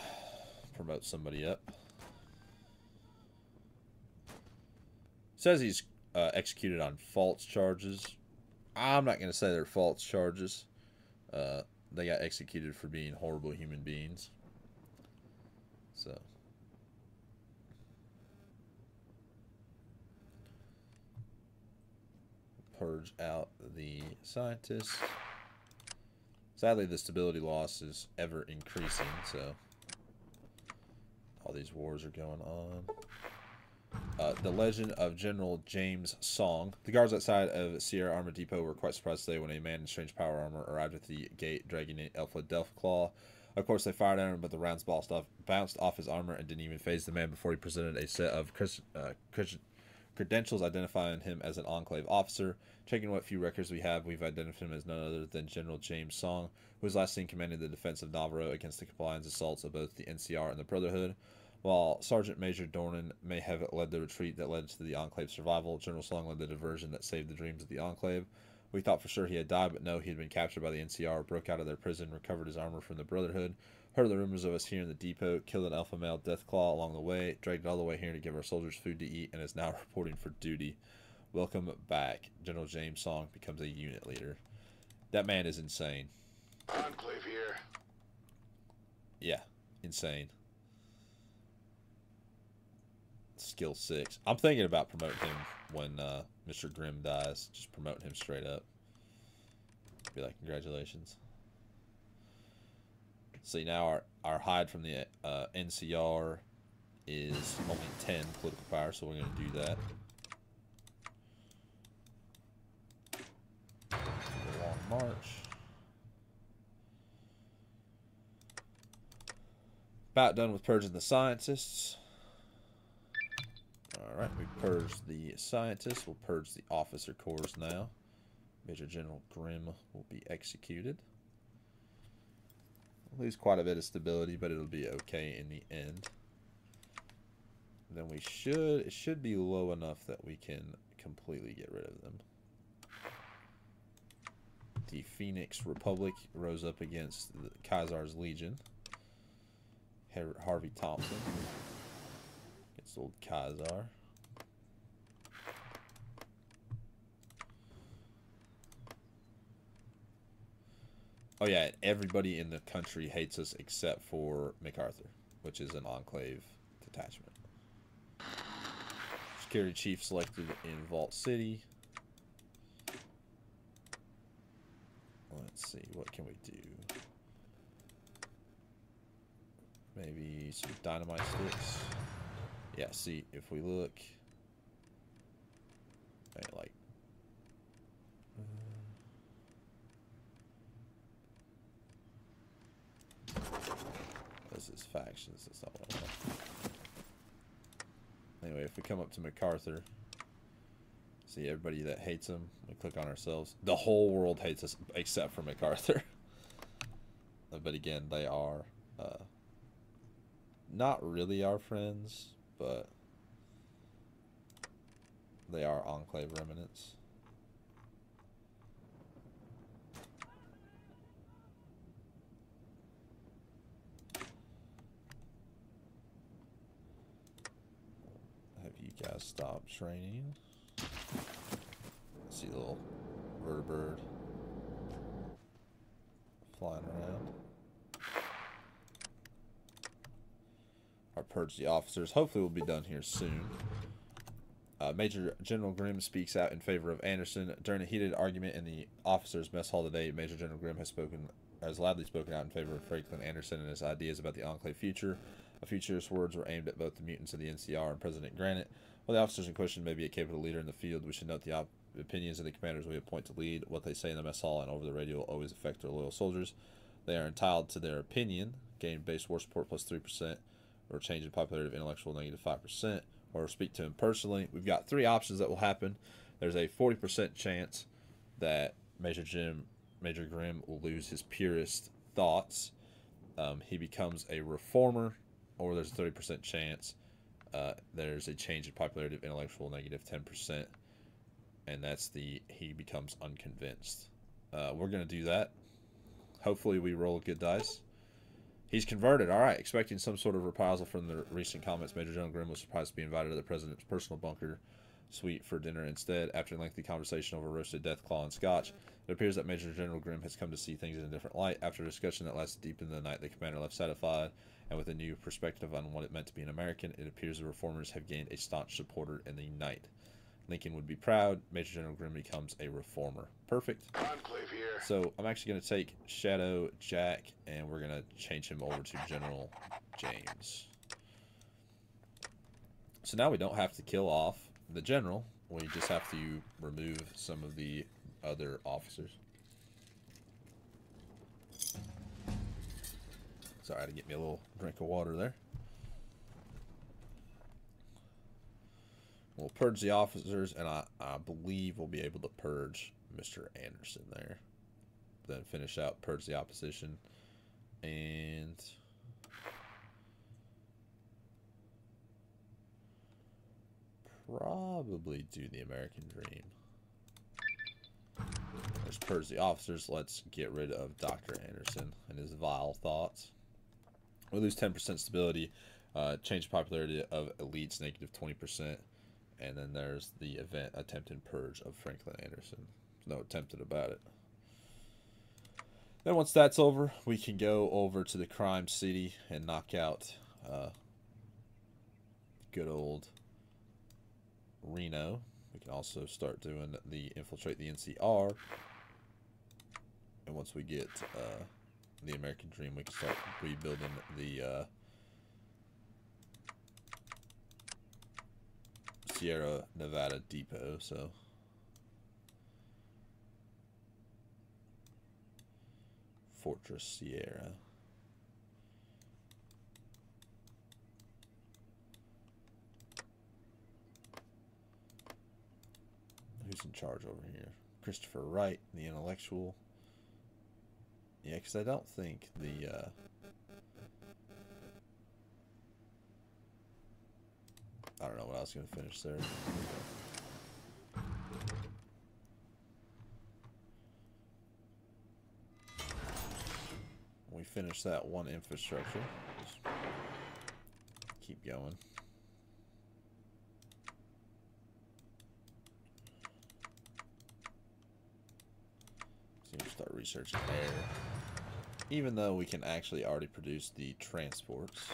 Promote somebody up. Says he's executed on false charges. I'm not going to say they're false charges. They got executed for being horrible human beings. So... purge out the scientists. Sadly, the stability loss is ever increasing, so all these wars are going on. The legend of General James Song. The guards outside of Sierra Army Depot were quite surprised today when a man in strange power armor arrived at the gate dragging an Alpha Delph claw. Of course, they fired at him, but the rounds bounced off his armor and didn't even phase the man before he presented a set of credentials identifying him as an Enclave officer. Checking what few records we have, we've identified him as none other than General James Song, who was last seen commanding the defense of Navarro against the compliance assaults of both the NCR and the Brotherhood. While Sergeant Major Doran may have led the retreat that led to the Enclave's survival, General Song led the diversion that saved the dreams of the Enclave. We thought for sure he had died, but no, he had been captured by the NCR, broke out of their prison, recovered his armor from the Brotherhood, heard the rumors of us here in the depot, killed an alpha male deathclaw along the way, dragged it all the way here to give our soldiers food to eat, and is now reporting for duty. Welcome back. General James Song becomes a unit leader. That man is insane. Enclave here. Yeah, insane. Skill 6. I'm thinking about promoting him when Mr. Grimm dies. Just promoting him straight up. Be like, congratulations. See, now our hide from the NCR is only 10 political power, so we're going to do that. Long march. About done with purging the scientists. Alright, we purged the scientists. We'll purge the officer corps now. Major General Grimm will be executed. We'll lose quite a bit of stability, but it'll be okay in the end. And then we should, it should be low enough that we can completely get rid of them. The Phoenix Republic rose up against the Khazar's Legion. Harvey Thompson. It's old Khazar. Oh yeah, everybody in the country hates us except for MacArthur, which is an Enclave detachment. Security chief selected in Vault City. Let's see, what can we do? Maybe some dynamite sticks. Yeah, see, if we look, right, like, this is factions, that's not what I want. Anyway, if we come up to MacArthur, see everybody that hates him, we click on ourselves. The whole world hates us except for MacArthur. But again, they are not really our friends, but they are Enclave remnants. Guys, stop training. See the little vertibird flying around. Our purge the officers. Hopefully, we'll be done here soon. Major General Grimm speaks out in favor of Anderson. During a heated argument in the officers' mess hall today, Major General Grimm has loudly spoken out in favor of Franklin Anderson and his ideas about the Enclave future. A futurist's words were aimed at both the mutants of the NCR and President Granite. While the officers in question may be a capable leader in the field, we should note the opinions of the commanders we appoint to lead. What they say in the mess hall and over the radio will always affect their loyal soldiers. They are entitled to their opinion. Gain base war support plus 3%, or change in popularity of intellectual negative 5%, or speak to him personally. We've got 3 options that will happen. There's a 40% chance that Major Grimm will lose his purest thoughts. He becomes a reformer. Or there's a 30% chance there's a change in popularity of intellectual negative 10%, and that's he becomes unconvinced. We're gonna do that. Hopefully we roll good dice. He's converted. All right, expecting some sort of reprisal from the recent comments, Major General Grimm was surprised to be invited to the president's personal bunker suite for dinner instead. After a lengthy conversation over roasted death claw and scotch, it appears that Major General Grimm has come to see things in a different light. After a discussion that lasted deep into the night, the commander left satisfied and with a new perspective on what it meant to be an American. It appears the reformers have gained a staunch supporter in the Knight. Lincoln would be proud. Major General Grimm becomes a reformer. Perfect. Enclave here. So I'm actually going to take Shadow Jack, and we're going to change him over to General James. So now we don't have to kill off the general. We just have to remove some of the other officers. Sorry, I had to get me a little drink of water there. We'll purge the officers, and I believe we'll be able to purge Mr. Anderson there. Then finish out, purge the opposition. And probably do the American Dream. Let's purge the officers. Let's get rid of Dr. Anderson and his vile thoughts. We lose 10% stability, change popularity of elites, negative 20%, And then there's the event, attempted purge of Franklin Anderson. There's no attempted about it. Then once that's over, we can go over to the crime city and knock out good old Reno. We can also start doing the infiltrate the NCR. And once we get the American Dream, we can start rebuilding the Sierra Nevada Depot. So Fortress Sierra. Who's in charge over here? Christopher Wright, the intellectual. Yeah, because I don't think the I don't know what I was going to finish there. We finished that one infrastructure. Just keep going. So you start researching air. Even though we can actually already produce the transports.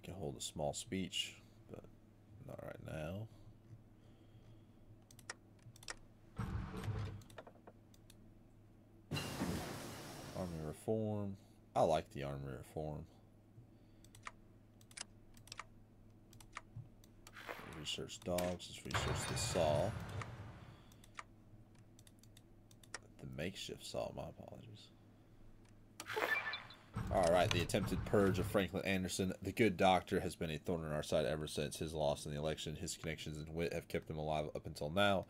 We can hold a small speech, but not right now. Army reform. I like the army reform. Research dogs. Let's research the saw. The makeshift saw. My apologies. Alright, the attempted purge of Franklin Anderson. The good doctor has been a thorn in our side ever since his loss in the election. His connections and wit have kept him alive up until now,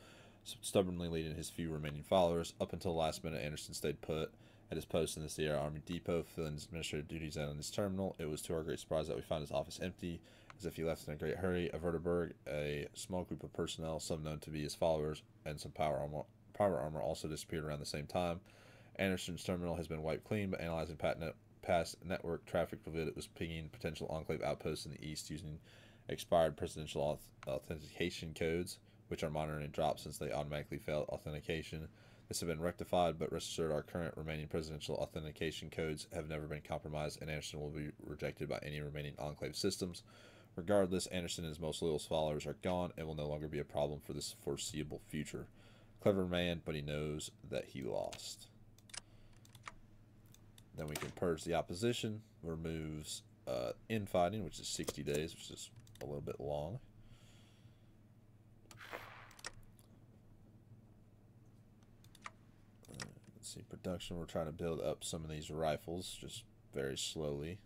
stubbornly leading his few remaining followers. Up until the last minute, Anderson stayed put at his post in the Sierra Army Depot, filling his administrative duties out on his terminal. It was to our great surprise that we found his office empty, as if he left in a great hurry. A Vertibird, a small group of personnel, some known to be his followers, and some power armor also disappeared around the same time. Anderson's terminal has been wiped clean, but analyzing past network traffic revealed it was pinging potential Enclave outposts in the east using expired presidential authentication codes, which are monitored and dropped since they automatically failed authentication. This has been rectified, but rest assured our current remaining presidential authentication codes have never been compromised, and Anderson will be rejected by any remaining Enclave systems. Regardless, Anderson and his most loyal followers are gone and will no longer be a problem for this foreseeable future. Clever man, but he knows that he lost. Then we can purge the opposition, removes infighting, which is 60 days, which is a little bit long. See, production, we're trying to build up some of these rifles just very slowly.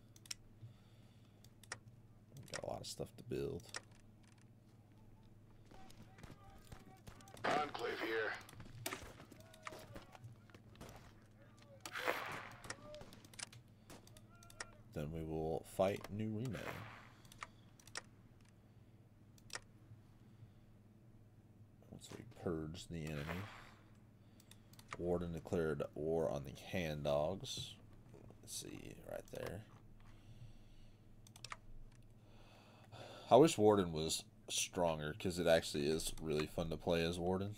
We've got a lot of stuff to build. Enclave here. Then we will fight New Reno. Once we purge the enemy. Warden declared war on the hand dogs. Let's see, right there. I wish Warden was stronger, because it actually is really fun to play as Warden.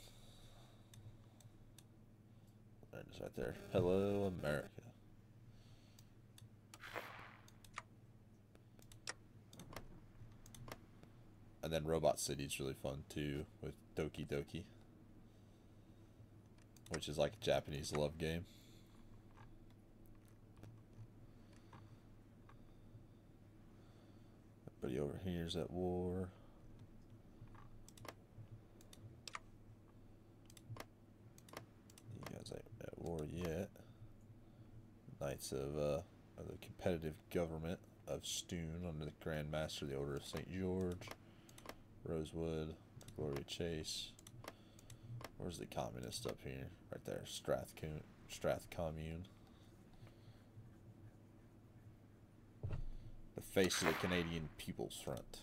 There it is right there. Hello, America. And then Robot City is really fun, too, with Doki Doki, which is like a Japanese love game. Everybody over here is at war. You guys ain't at war yet. Knights of the competitive government of Stoon under the Grand Master of the Order of St. George. Rosewood, Gloria Chase. Where's the communist up here? Right there, Strath Commune. The face of the Canadian People's Front.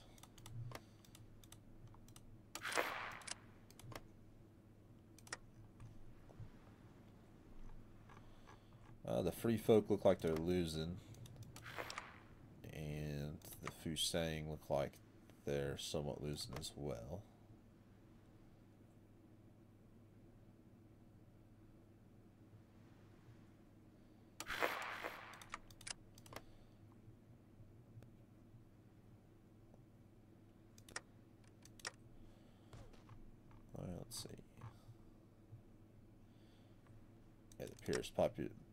The Free Folk look like they're losing. Sang look like they're somewhat losing as well.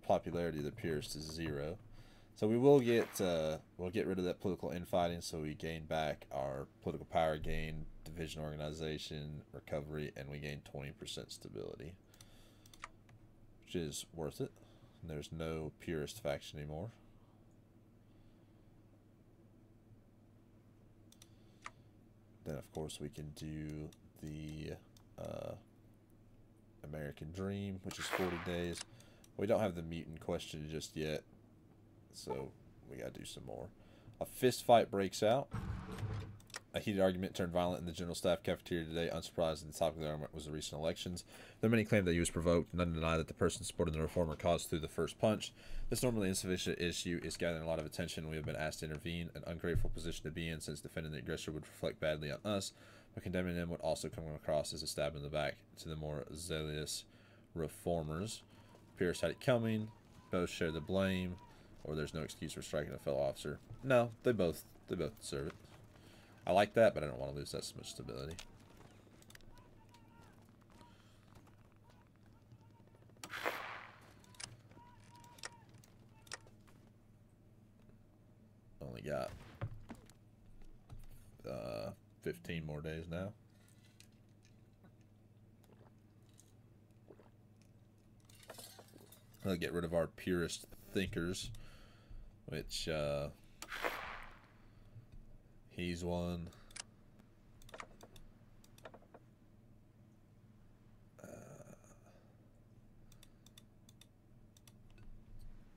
Popularity of the Pierce is 0, so we will get we'll get rid of that political infighting, so we gain back our political power, gain division organization recovery, and we gain 20% stability, which is worth it. And there's no Purist faction anymore. Then of course we can do the American Dream, which is 40 days. We don't have the mutant question just yet, so we gotta do some more. A fist fight breaks out. A heated argument turned violent in the general staff cafeteria today. Unsurprisingly, the topic of the argument was the recent elections. Though many claim that he was provoked, none deny that the person supporting the reformer caused through the first punch. This normally insufficient issue is gathering a lot of attention. We have been asked to intervene, an ungrateful position to be in, since defending the aggressor would reflect badly on us, but condemning him would also come across as a stab in the back to the more zealous reformers. Pierce had it coming, both share the blame, or there's no excuse for striking a fellow officer. No, they both deserve it. I like that, but I don't want to lose that much stability. Only got 15 more days now. I'll get rid of our purist thinkers, which he's one.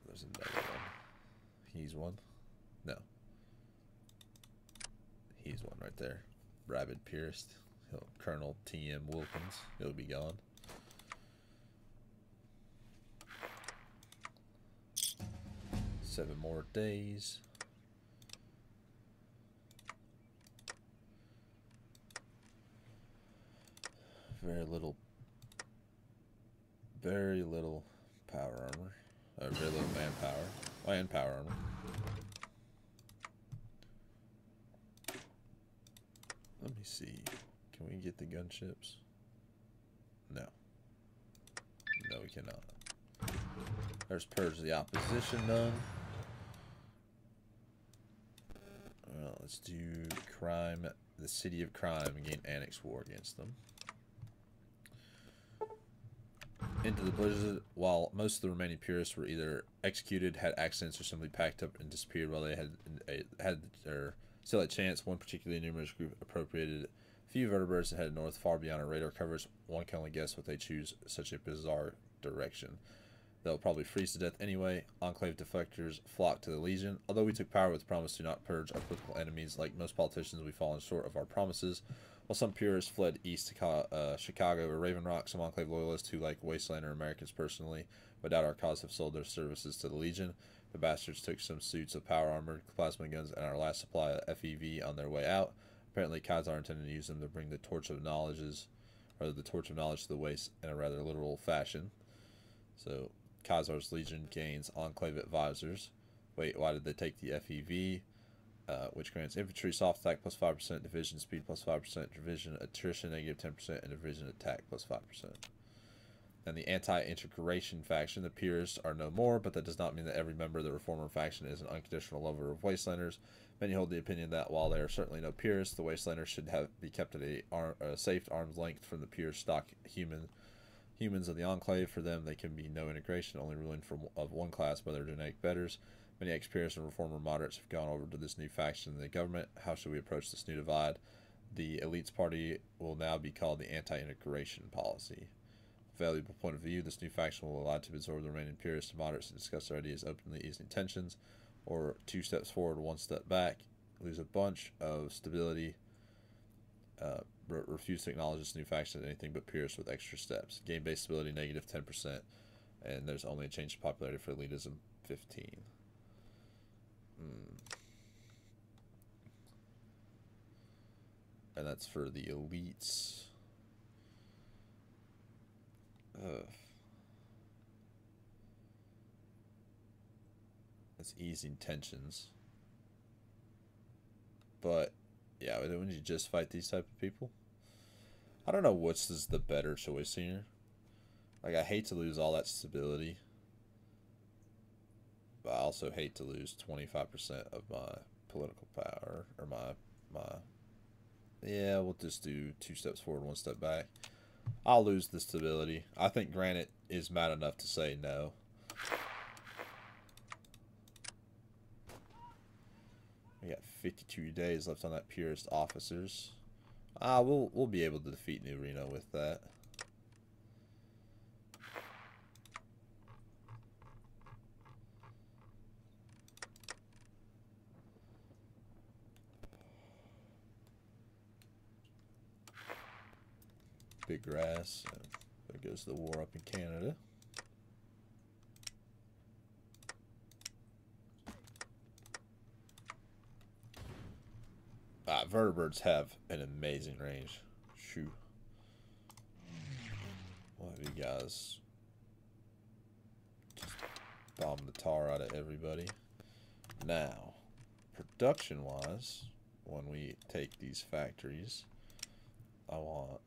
There's another one. He's one. No. He's one right there. Rabid purist. Colonel T.M. Wilkins. He'll be gone. Seven more days. Very little power armor. Or very little manpower. And power armor. Let me see. Can we get the gunships? No. No, we cannot. There's purge the opposition done. Let's do crime, the city of crime, and gain annex war against them. Into the blizzard, while most of the remaining purists were either executed, had accidents, or simply packed up and disappeared while they had their chance, one particularly numerous group appropriated a few vertebrates and headed north far beyond our radar covers. One can only guess what they choose, such a bizarre direction. They'll probably freeze to death anyway. Enclave defectors flock to the Legion. Although we took power with the promise to not purge our political enemies, like most politicians, we've fallen short of our promises. While some purists fled east to Chicago or Raven Rock, some Enclave loyalists who, like Wastelander Americans personally, without our cause, have sold their services to the Legion. The bastards took some suits of power armor, plasma guns, and our last supply of FEV on their way out. Apparently, Kaiser intended to use them to bring the torch of knowledge to the waste in a rather literal fashion. So Khazar's Legion gains Enclave Advisors. Wait, why did they take the FEV? Which grants infantry soft attack plus 5%, division speed plus 5%, division attrition negative 10%, and division attack plus 5%. And the anti-integration faction, the Purists, are no more, but that does not mean that every member of the Reformer faction is an unconditional lover of Wastelanders. Many hold the opinion that while there are certainly no Purists, the Wastelanders should be kept at a safe arm's length from the pure stock humans of the Enclave. For them, they can be no integration, only ruling of one class by their genetic betters. Many ex-Purists and reformer moderates have gone over to this new faction in the government. How should we approach this new divide? The elites party will now be called the anti-integration policy. Valuable point of view, this new faction will allow to absorb the remaining Purists and moderates to discuss their ideas openly, easing tensions, or two steps forward, one step back, lose a bunch of stability, refuse to acknowledge this new faction as anything but Purists with extra steps. Game based stability negative 10%, and there's only a change in popularity for elitism 15. And that's for the elites. That's easing tensions. But yeah, wouldn't you just fight these type of people? I don't know which is the better choice here. Like, I hate to lose all that stability, but I also hate to lose 25% of my political power, or my. Yeah, we'll just do 2 steps forward, 1 step back. I'll lose the stability. I think Granite is mad enough to say no. We got 52 days left on that Purist officers. We'll be able to defeat New Reno with that. Big grass. And there goes the war up in Canada. Vertibirds have an amazing range. Shoo. We'll have you guys just bomb the tar out of everybody. Now, production wise, when we take these factories, I want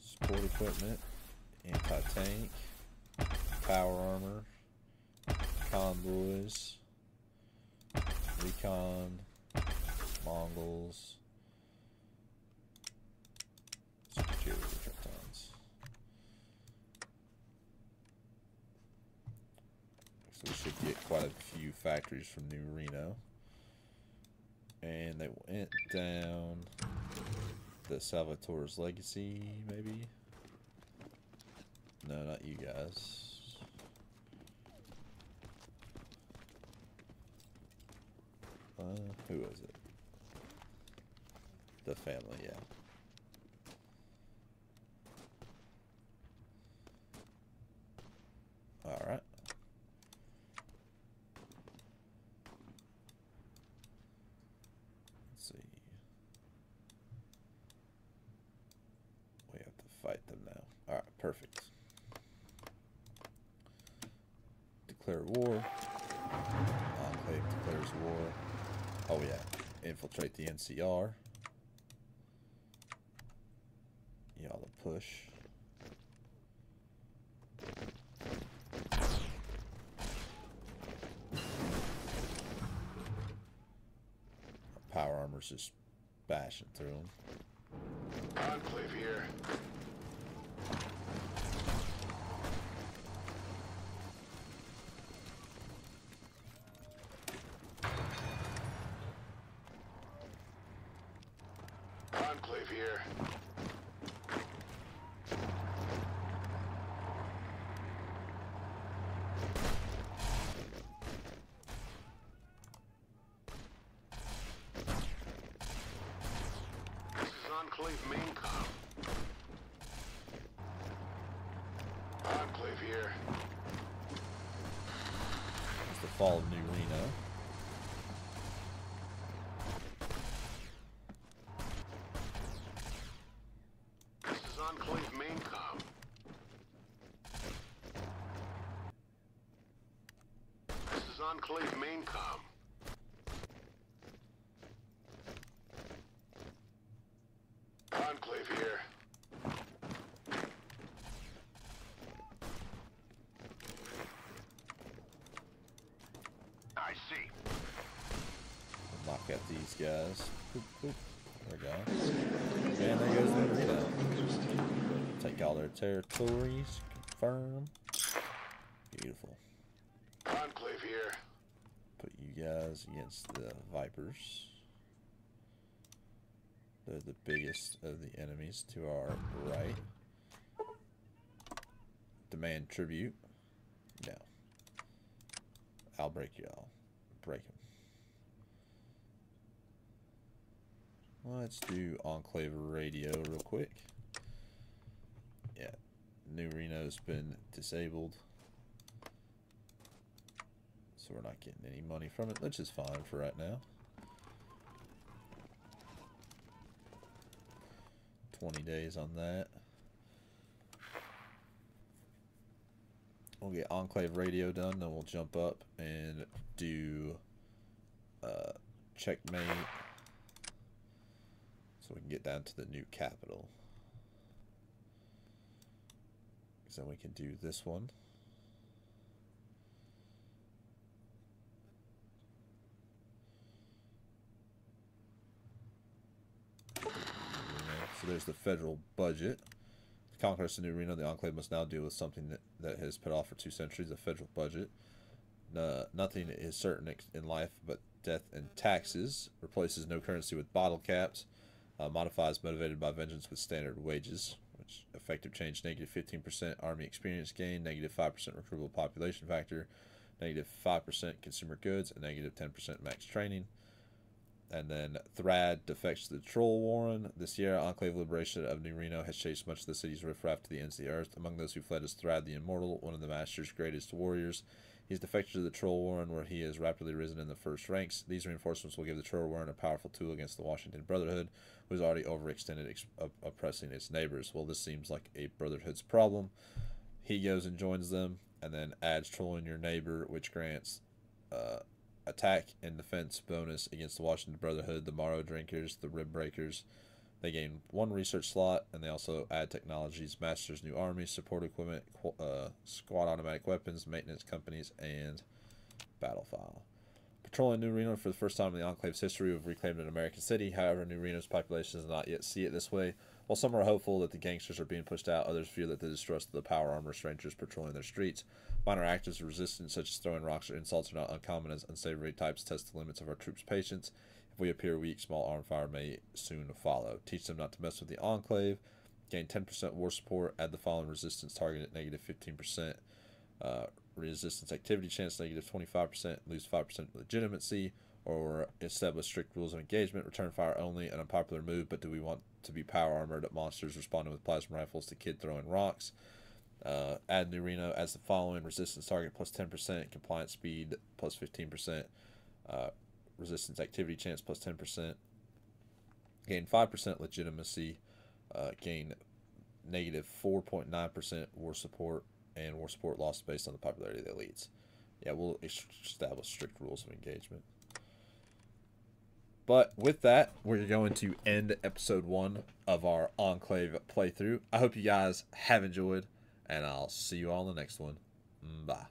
sport equipment, anti-tank, power armor, convoys, recon, Mongols, security Tritons. So we should get quite a few factories from New Reno. And they went down the Salvatores Legacy, maybe? No, not you guys. Who was it? The family, yeah. All right. Let's see. We have to fight them now. All right, perfect. Declare war. Enclave declares war. Oh yeah, infiltrate the NCR. Y'all a push. Power armor's just bashing through them. Enclave here. It's the fall of New Reno. This is Enclave main com. This is Enclave main com. Guys. Boop, boop. There we go. And there goes the Reno. Take all their territories. Confirm. Beautiful. Enclave here. Put you guys against the Vipers. They're the biggest of the enemies to our right. Demand tribute. No. I'll break y'all. Break them. Let's do Enclave Radio real quick. Yeah, New Reno's been disabled, so we're not getting any money from it, which is fine for right now. 20 days on that. We'll get Enclave Radio done, then we'll jump up and do Checkmate so we can get down to the new capital. So we can do this one. So there's the federal budget. The conquest of New Reno, the Enclave must now deal with something that has put off for 2 centuries, the federal budget. Nothing is certain in life but death and taxes. Replaces no currency with bottle caps. Modifies motivated by vengeance with standard wages. Which effective change, -15% army experience gain, -5% recruitable population factor, -5% consumer goods, and -10% max training. And then Thrad defects to the Troll Warren. The Sierra Enclave liberation of New Reno has chased much of the city's riffraff to the ends of the earth. Among those who fled is Thrad the Immortal, one of the Master's greatest warriors. He's defected to the Troll Warren, where he has rapidly risen in the first ranks. These reinforcements will give the Troll Warren a powerful tool against the Washington Brotherhood, who is already overextended, oppressing its neighbors. Well, this seems like a Brotherhood's problem. He goes and joins them, and then adds trolling your neighbor, which grants attack and defense bonus against the Washington Brotherhood, the Morrow Drinkers, the Rib Breakers. They gain 1 research slot, and they also add technologies, masters, new army, support equipment, squad automatic weapons, maintenance companies, and battle file. Patrolling New Reno for the first time in the Enclave's history, we've reclaimed an American city. However, New Reno's population does not yet see it this way. While some are hopeful that the gangsters are being pushed out, others fear that the distrust of the power-armored strangers patrolling their streets. Minor acts of resistance, such as throwing rocks or insults, are not uncommon as unsavory types test the limits of our troops' patience. If we appear weak, small armed fire may soon follow. Teach them not to mess with the Enclave. Gain 10% war support. Add the following resistance target at -15%. Resistance activity chance -25%. Lose 5% legitimacy. Or establish strict rules of engagement. Return fire only. An unpopular move, but do we want to be power armored at monsters responding with plasma rifles to kid throwing rocks? Add New Reno as the following: resistance target +10%. Compliance speed +15%. Resistance activity chance +10%, gain 5% legitimacy, gain -4.9% war support, and war support lost based on the popularity of the elites. Yeah, we'll establish strict rules of engagement. But with that, we're going to end episode 1 of our Enclave playthrough. I hope you guys have enjoyed, and I'll see you all in the next one. Bye.